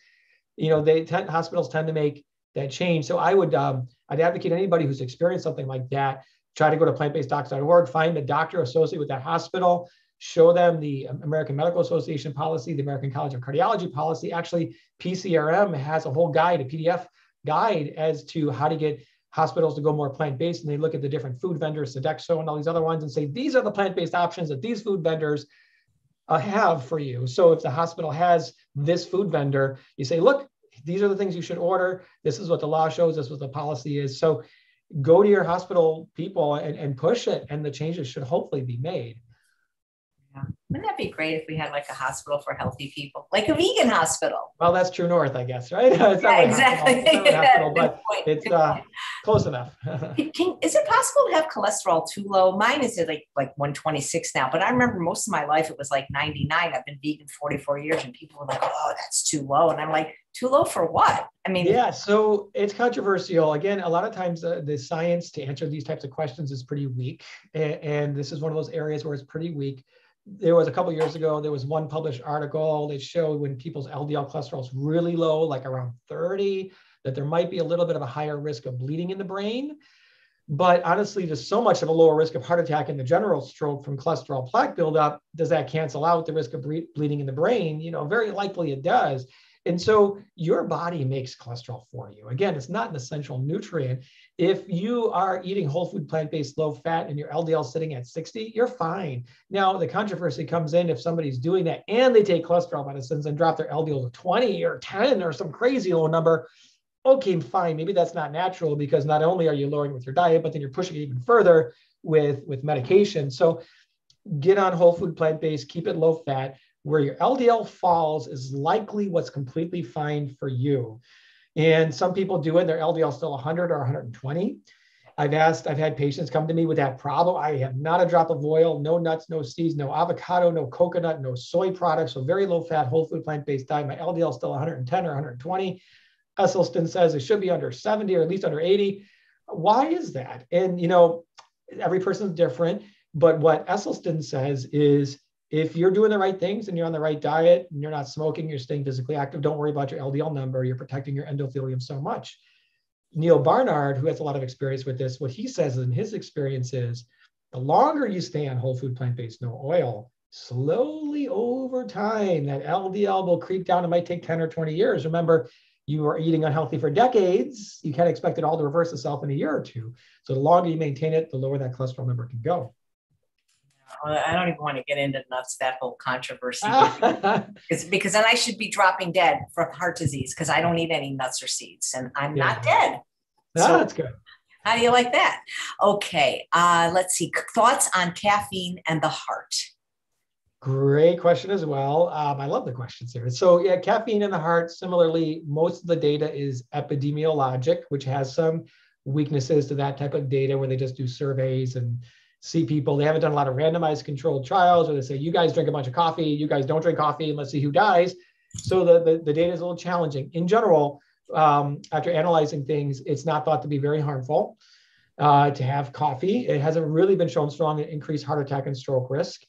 You know, hospitals tend to make that change. So I would, I'd advocate anybody who's experienced something like that, try to go to plantbaseddocs.org, find a doctor associated with that hospital, show them the American Medical Association policy, the American College of Cardiology policy. Actually, PCRM has a whole guide, a PDF guide as to how to get hospitals to go more plant-based, and they look at the different food vendors, Sodexo and all these other ones, and say, these are the plant-based options that these food vendors have for you. So if the hospital has this food vendor, you say, look, these are the things you should order. This is what the law shows. This is what the policy is. So go to your hospital people and push it, and the changes should hopefully be made. Yeah. Wouldn't that be great if we had like a hospital for healthy people, like a vegan hospital? Well, that's true north, I guess, right? It's yeah, exactly. It's hospital, but it's close enough. Is it possible to have cholesterol too low? Mine is at like 126 now, but I remember most of my life it was like 99. I've been vegan 44 years, and people were like, oh, that's too low. And I'm like, too low for what? I mean, yeah, so it's controversial. Again, a lot of times the science to answer these types of questions is pretty weak. And this is one of those areas where it's pretty weak. There was a couple of years ago, there was one published article that showed when people's LDL cholesterol is really low, like around 30, that there might be a little bit of a higher risk of bleeding in the brain. But honestly, there's so much of a lower risk of heart attack and the general stroke from cholesterol plaque buildup. Does that cancel out the risk of bleeding in the brain? You know, very likely it does. And so your body makes cholesterol for you. Again, it's not an essential nutrient. If you are eating whole food, plant-based, low fat, and your LDL sitting at 60, you're fine. Now, the controversy comes in if somebody's doing that and they take cholesterol medicines and drop their LDL to 20 or 10 or some crazy low number. Okay, fine. Maybe that's not natural, because not only are you lowering with your diet, but then you're pushing it even further with medication. So get on whole food, plant-based, keep it low fat. Where your LDL falls is likely what's completely fine for you. And some people do it, their LDL is still 100 or 120. I've had patients come to me with that problem. I have not a drop of oil, no nuts, no seeds, no avocado, no coconut, no soy products. So very low fat, whole food, plant-based diet. My LDL is still 110 or 120. Esselstyn says it should be under 70 or at least under 80. Why is that? And you know, every person's different, but what Esselstyn says is, if you're doing the right things and you're on the right diet and you're not smoking, you're staying physically active, don't worry about your LDL number. You're protecting your endothelium so much. Neil Barnard, who has a lot of experience with this, what he says in his experience is the longer you stay on whole food, plant-based, no oil, slowly over time, that LDL will creep down. It might take 10 or 20 years. Remember, you are eating unhealthy for decades, you can't expect it all to reverse itself in a year or two. So the longer you maintain it, the lower that cholesterol number can go. I don't even want to get into nuts, that whole controversy. because then I should be dropping dead from heart disease because I don't eat any nuts or seeds and I'm not dead. No, so that's good. How do you like that? Okay. Let's see. Thoughts on caffeine and the heart. Great question as well. I love the questions here. So yeah, caffeine in the heart, similarly, most of the data is epidemiologic, which has some weaknesses to that type of data where they just do surveys and see people. They haven't done a lot of randomized controlled trials where they say, you guys drink a bunch of coffee, you guys don't drink coffee, and let's see who dies. So the data is a little challenging. In general, after analyzing things, it's not thought to be very harmful to have coffee. It hasn't really been shown strong to increase heart attack and stroke risk.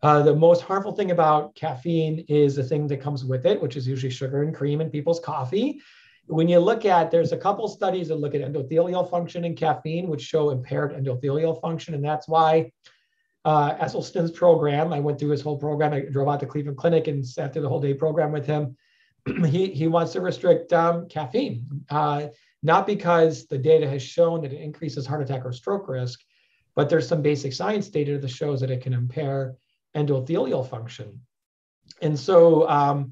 The most harmful thing about caffeine is the thing that comes with it, which is usually sugar and cream in people's coffee. When you look at, there's a couple studies that look at endothelial function and caffeine, which show impaired endothelial function. And that's why Esselstyn's program, I went through his whole program. I drove out to Cleveland Clinic and sat through the whole day program with him. He wants to restrict caffeine, not because the data has shown that it increases heart attack or stroke risk, but there's some basic science data that shows that it can impair endothelial function. And so,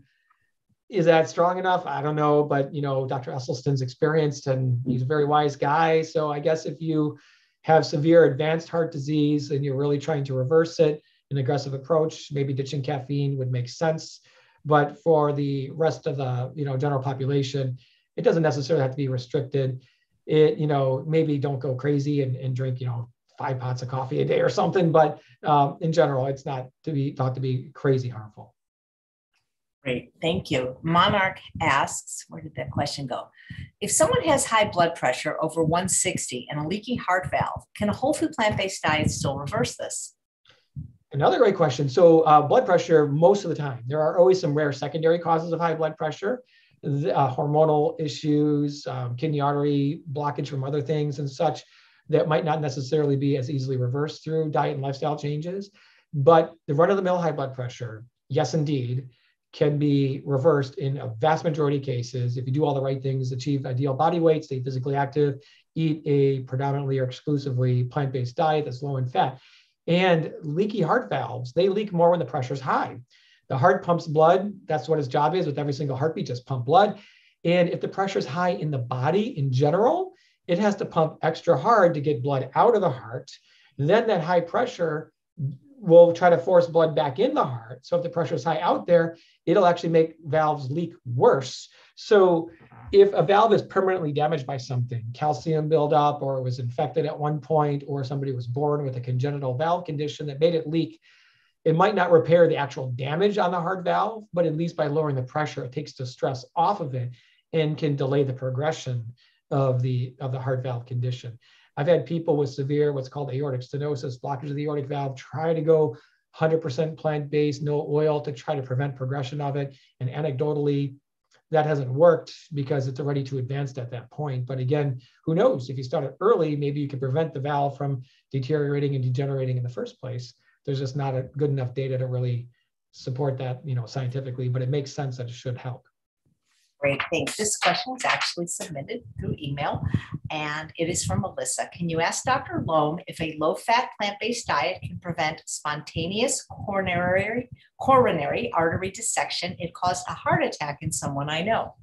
is that strong enough? I don't know, but you know, Dr. Esselstyn's experienced and he's a very wise guy. So I guess if you have severe advanced heart disease and you're really trying to reverse it, an aggressive approach, maybe ditching caffeine would make sense. But for the rest of the, you know, general population, it doesn't necessarily have to be restricted. It, you know, maybe don't go crazy and drink, you know, 5 pots of coffee a day or something, but in general, it's not to be thought to be crazy harmful. Great, thank you. Monarch asks, where did that question go? If someone has high blood pressure over 160 and a leaky heart valve, can a whole food plant-based diet still reverse this? Another great question. So blood pressure, most of the time, there are always some rare secondary causes of high blood pressure, hormonal issues, kidney artery blockage from other things and such, that might not necessarily be as easily reversed through diet and lifestyle changes. But the run-of-the-mill high blood pressure, yes, indeed, can be reversed in a vast majority of cases. If you do all the right things, achieve ideal body weight, stay physically active, eat a predominantly or exclusively plant-based diet that's low in fat. And leaky heart valves, they leak more when the pressure's high. The heart pumps blood. That's what its job is with every single heartbeat, just pump blood. And if the pressure's high in the body in general, it has to pump extra hard to get blood out of the heart. Then that high pressure will try to force blood back in the heart. So if the pressure is high out there, it'll actually make valves leak worse. So if a valve is permanently damaged by something, calcium buildup, or it was infected at one point, or somebody was born with a congenital valve condition that made it leak, it might not repair the actual damage on the heart valve, but at least by lowering the pressure, it takes the stress off of it and can delay the progression of the heart valve condition. I've had people with severe, what's called aortic stenosis, blockage of the aortic valve, try to go 100% plant-based, no oil, to try to prevent progression of it. And anecdotally, that hasn't worked because it's already too advanced at that point. But again, who knows? If you start it early, maybe you can prevent the valve from deteriorating and degenerating in the first place. There's just not a good enough data to really support that, you know, scientifically, but it makes sense that it should help. Great, thanks. This question was actually submitted through email, and it is from Melissa. Can you ask Dr. Lome if a low-fat plant-based diet can prevent spontaneous coronary artery dissection? It caused a heart attack in someone I know.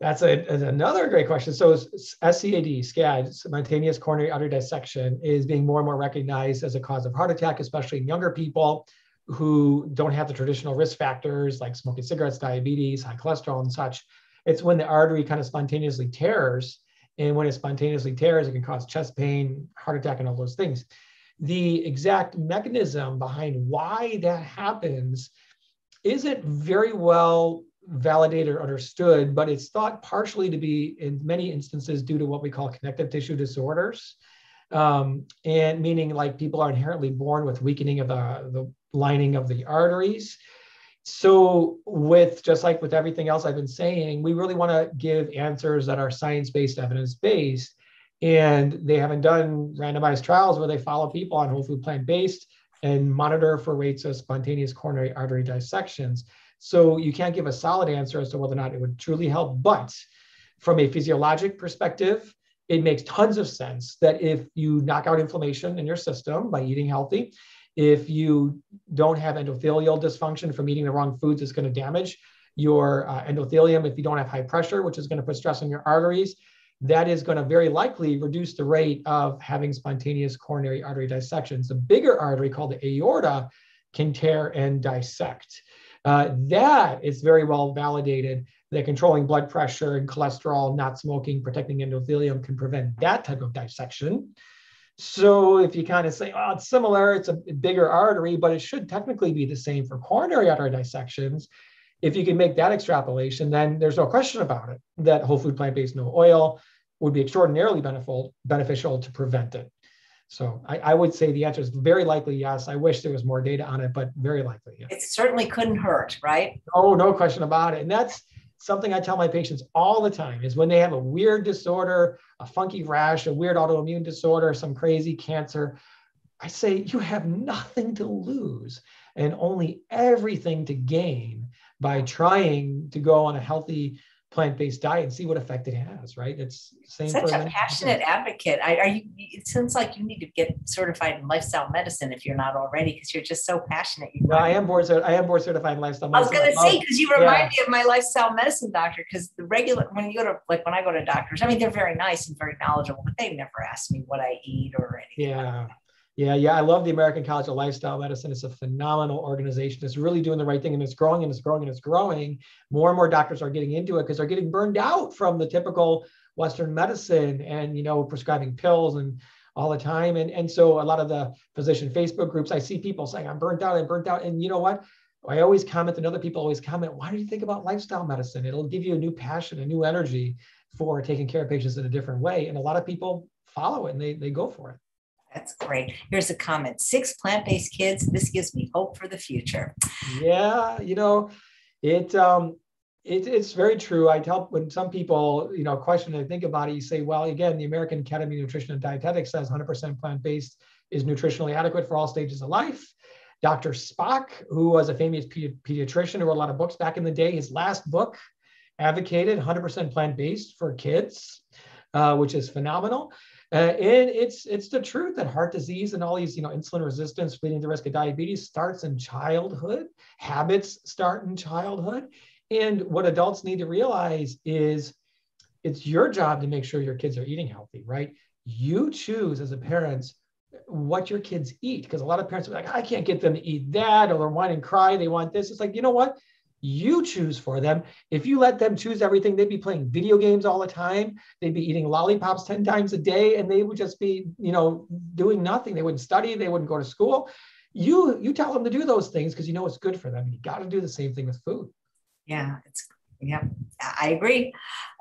That's another great question. So SCAD, spontaneous coronary artery dissection, is being more and more recognized as a cause of heart attack, especially in younger people who don't have the traditional risk factors like smoking cigarettes, diabetes, high cholesterol and such. It's when the artery kind of spontaneously tears, and when it spontaneously tears, it can cause chest pain, heart attack, and all those things. The exact mechanism behind why that happens isn't very well validated or understood, but it's thought partially to be, in many instances, due to what we call connective tissue disorders. And meaning like people are inherently born with weakening of the lining of the arteries. So with, just like with everything else I've been saying, we really want to give answers that are science-based, evidence-based, and they haven't done randomized trials where they follow people on whole food plant-based and monitor for rates of spontaneous coronary artery dissections. So you can't give a solid answer as to whether or not it would truly help. But from a physiologic perspective, it makes tons of sense that if you knock out inflammation in your system by eating healthy, if you don't have endothelial dysfunction from eating the wrong foods, it's going to damage your endothelium. If you don't have high pressure, which is going to put stress on your arteries, that is going to very likely reduce the rate of having spontaneous coronary artery dissections. The bigger artery called the aorta can tear and dissect. That is very well validated that controlling blood pressure and cholesterol, not smoking, protecting endothelium can prevent that type of dissection. So if you kind of say, oh, it's similar, it's a bigger artery, but it should technically be the same for coronary artery dissections. If you can make that extrapolation, then there's no question about it that whole food, plant-based, no oil would be extraordinarily beneficial to prevent it. So I would say the answer is very likely yes. I wish there was more data on it, but very likely yes. It certainly couldn't hurt, right? Oh, no question about it. And that's something I tell my patients all the time is when they have a weird disorder, a funky rash, a weird autoimmune disorder, some crazy cancer, I say, you have nothing to lose and only everything to gain by trying to go on a healthy plant-based diet and see what effect it has, right? It's same such a passionate advocate. It sounds like you need to get certified in lifestyle medicine if you're not already, because you're just so passionate. No, I am board certified in lifestyle medicine. I was going to say, because you remind me of my lifestyle medicine doctor, because the regular, when I go to doctors, I mean, they're very nice and very knowledgeable, but they never ask me what I eat or anything. Yeah. Like that. Yeah. I love the American College of Lifestyle Medicine. It's a phenomenal organization. It's really doing the right thing, and it's growing and it's growing and it's growing. More and more doctors are getting into it because they're getting burned out from the typical Western medicine and, you know, prescribing pills and all the time. And so a lot of the physician Facebook groups, I see people saying, I'm burnt out. And you know what? I always comment, and other people always comment, why don't you think about lifestyle medicine? It'll give you a new passion, a new energy for taking care of patients in a different way. And a lot of people follow it and they go for it. That's great. Here's a comment. 6 plant-based kids. This gives me hope for the future. Yeah. You know, it's very true. I tell when some people, you know, question and think about it, you say, well, again, the American Academy of Nutrition and Dietetics says 100% plant-based is nutritionally adequate for all stages of life. Dr. Spock, who was a famous pediatrician who wrote a lot of books back in the day, his last book advocated 100% plant-based for kids, which is phenomenal. And it's the truth that heart disease and all these, you know, insulin resistance leading to the risk of diabetes starts in childhood. Habits start in childhood. And what adults need to realize is it's your job to make sure your kids are eating healthy, right? You choose as a parent what your kids eat, because a lot of parents are like, I can't get them to eat that, or they're whine and cry, they want this. It's like, you know what? You choose for them. If you let them choose everything, they'd be playing video games all the time. They'd be eating lollipops 10 times a day, and they would just be, you know, doing nothing. They wouldn't study. They wouldn't go to school. You tell them to do those things because you know it's good for them. You got to do the same thing with food. Yeah, I agree.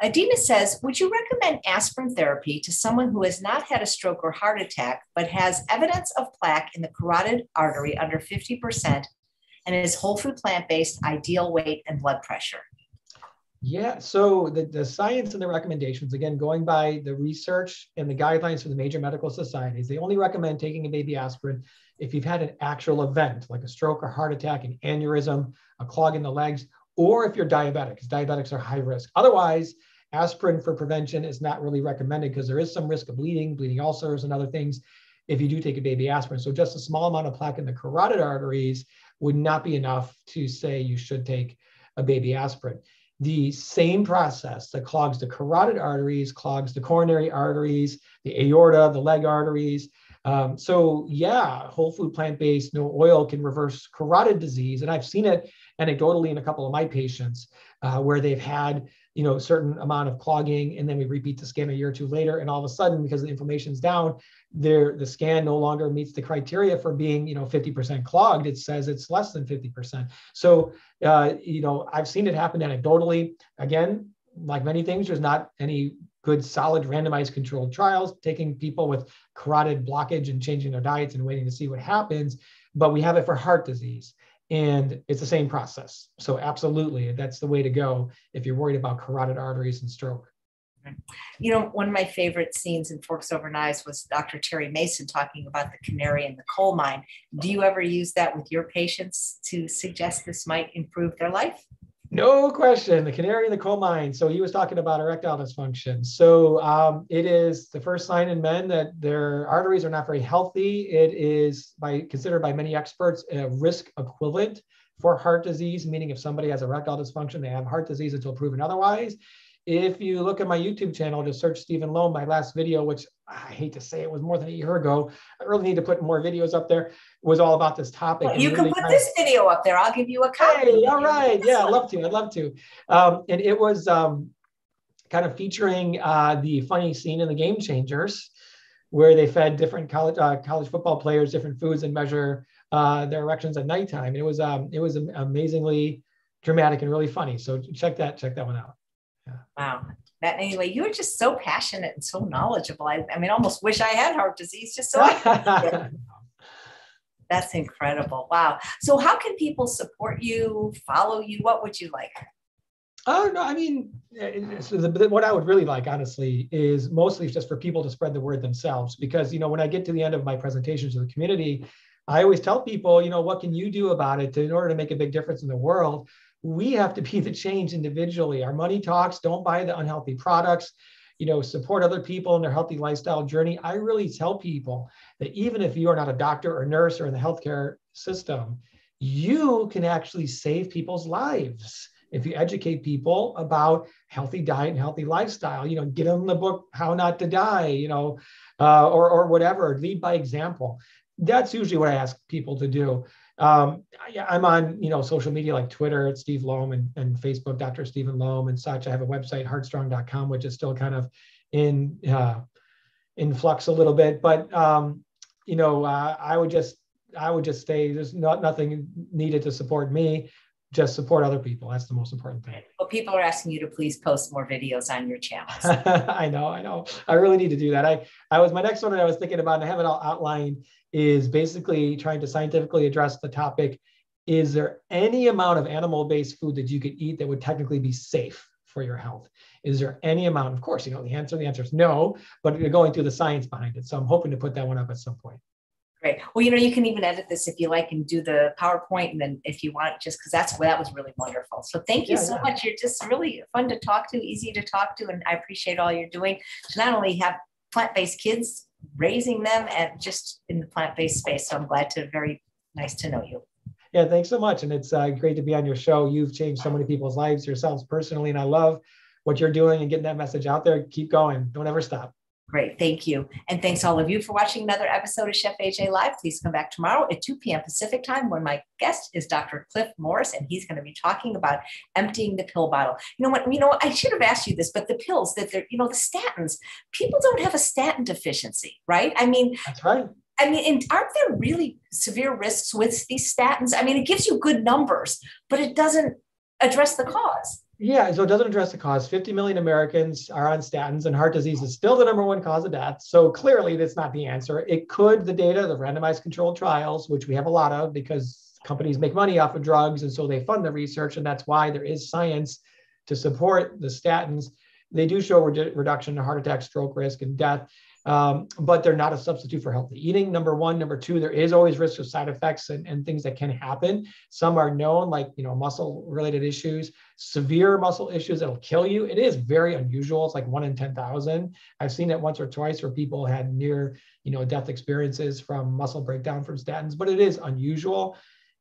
Adina says, would you recommend aspirin therapy to someone who has not had a stroke or heart attack, but has evidence of plaque in the carotid artery under 50%? And is whole food plant-based ideal weight and blood pressure? Yeah, so the science and the recommendations, again, going by the research and the guidelines from the major medical societies, they only recommend taking a baby aspirin if you've had an actual event like a stroke, a heart attack, an aneurysm, a clog in the legs, or if you're diabetic, because diabetics are high risk. Otherwise, aspirin for prevention is not really recommended because there is some risk of bleeding ulcers and other things if you do take a baby aspirin. So just a small amount of plaque in the carotid arteries would not be enough to say you should take a baby aspirin. The same process that clogs the carotid arteries, clogs the coronary arteries, the aorta, the leg arteries. So yeah, whole food, plant-based, no oil can reverse carotid disease. And I've seen it anecdotally in a couple of my patients where they've had, you know, a certain amount of clogging, and then we repeat the scan a year or two later, and all of a sudden, because the inflammation's down, the scan no longer meets the criteria for being, you know, 50% clogged. It says it's less than 50%. So, you know, I've seen it happen anecdotally. Again, like many things, there's not any good, solid, randomized controlled trials, taking people with carotid blockage and changing their diets and waiting to see what happens. But we have it for heart disease, and it's the same process. So absolutely, that's the way to go if you're worried about carotid arteries and stroke. You know, one of my favorite scenes in Forks Over Knives was Dr. Terry Mason talking about the canary in the coal mine. Do you ever use that with your patients to suggest this might improve their life? No question. The canary in the coal mine. So he was talking about erectile dysfunction. So it is the first sign in men that their arteries are not very healthy. It is considered by many experts a risk equivalent for heart disease, meaning if somebody has erectile dysfunction, they have heart disease until proven otherwise. If you look at my YouTube channel, just search Steven Lome, my last video, which I hate to say it was more than a year ago. I really need to put more videos up there. It was all about this topic. Well, you can really put this video up there. I'll give you a copy. Hey, all right. Yeah, I'd love to. I'd love to. And it was kind of featuring the funny scene in The Game Changers, where they fed different college football players different foods and measure their erections at nighttime. And it was amazingly dramatic and really funny. So check that one out. Wow. That anyway, you were just so passionate and so knowledgeable. I mean, almost wish I had heart disease just so I could. That's incredible. Wow. So how can people support you, follow you? What would you like? Oh, no, I mean, what I would really like, honestly, is mostly just for people to spread the word themselves. Because, you know, when I get to the end of my presentations to the community, I always tell people, you know, what can you do about it in order to make a big difference in the world? We have to be the change individually. Our money talks. Don't buy the unhealthy products. You know, support other people in their healthy lifestyle journey. I really tell people that even if you are not a doctor or nurse or in the healthcare system, you can actually save people's lives if you educate people about healthy diet and healthy lifestyle. You know, get them the book How Not to Die. You know, or whatever. Lead by example. That's usually what I ask people to do. I'm on, you know, social media like Twitter at Steve Lome and Facebook, Dr. Steven Lome and such. I have a website, heartstrong.com, which is still kind of in flux a little bit, but, you know, I would just say there's nothing needed to support me, just support other people. That's the most important thing. Well, people are asking you to please post more videos on your channel. I know. I really need to do that. My next one that I was thinking about, and I have it all outlined, is basically trying to scientifically address the topic. Is there any amount of animal-based food that you could eat that would technically be safe for your health? Is there any amount? Of course, you know, the answer is no, but you're going through the science behind it. So I'm hoping to put that one up at some point. Great. Well, you know, you can even edit this if you like and do the PowerPoint, and then if you want, just because that was really wonderful. So thank you so much. You're just really fun to talk to, easy to talk to, and I appreciate all you're doing to not only have plant-based kids, raising them, and just in the plant-based space. So I'm glad to, very nice to know you. Yeah, thanks so much. And it's great to be on your show. You've changed so many people's lives, yourselves personally, and I love what you're doing and getting that message out there. Keep going. Don't ever stop. Great. Thank you. And thanks all of you for watching another episode of Chef AJ Live. Please come back tomorrow at 2 p.m. Pacific time, when my guest is Dr. Cliff Morris, and he's going to be talking about emptying the pill bottle. You know what, I should have asked you this, but the pills that they're, you know, the statins, people don't have a statin deficiency, right? I mean, that's right. I mean, and aren't there really severe risks with these statins? I mean, it gives you good numbers, but it doesn't address the cause. Yeah, so it doesn't address the cause. 50 million Americans are on statins, and heart disease is still the #1 cause of death. So clearly that's not the answer. It could, the data, the randomized controlled trials, which we have a lot of because companies make money off of drugs, and so they fund the research, and that's why there is science to support the statins. They do show reduction in heart attack, stroke risk, and death, but they're not a substitute for healthy eating, #1. #2, there is always risk of side effects and things that can happen. Some are known, like, you know, muscle-related issues, severe muscle issues that'll kill you. It is very unusual. It's like 1 in 10,000. I've seen it once or twice where people had near, you know, death experiences from muscle breakdown from statins, but it is unusual.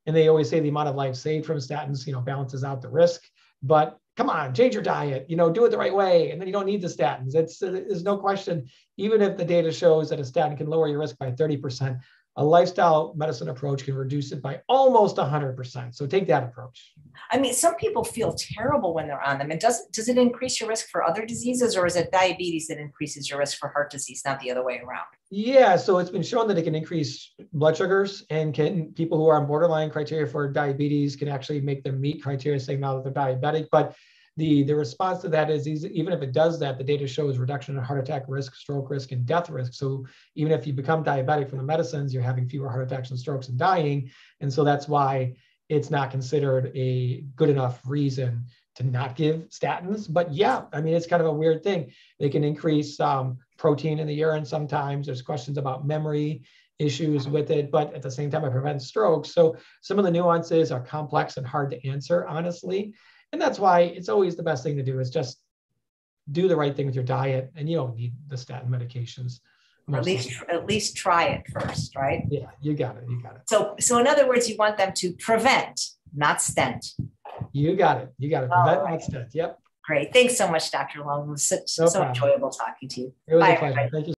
And they always say the amount of life saved from statins, you know, balances out the risk, but come on, change your diet, you know, do it the right way. And then you don't need the statins. There's no question, even if the data shows that a statin can lower your risk by 30%, a lifestyle medicine approach can reduce it by almost 100%. So take that approach. I mean, some people feel terrible when they're on them. And does it increase your risk for other diseases, or is it diabetes that increases your risk for heart disease, not the other way around? Yeah, so it's been shown that it can increase blood sugars, and people who are on borderline criteria for diabetes can actually make them meet criteria saying now that they're diabetic. But the response to that is, even if it does that, the data shows reduction in heart attack risk, stroke risk, and death risk. So even if you become diabetic from the medicines, you're having fewer heart attacks and strokes and dying. And so that's why it's not considered a good enough reason to not give statins. But yeah, I mean, it's kind of a weird thing. They can increase protein in the urine sometimes. There's questions about memory issues with it, but at the same time, it prevents strokes. So some of the nuances are complex and hard to answer, honestly. And that's why it's always the best thing to do is just do the right thing with your diet, and you don't need the statin medications. At least try it first, right? Yeah, you got it. You got it. So in other words, you want them to prevent, not stent. You got it. You got it. Prevent, not stent. Yep. Great. Thanks so much, Dr. Lome. It was so enjoyable talking to you. It was a pleasure. Thank you.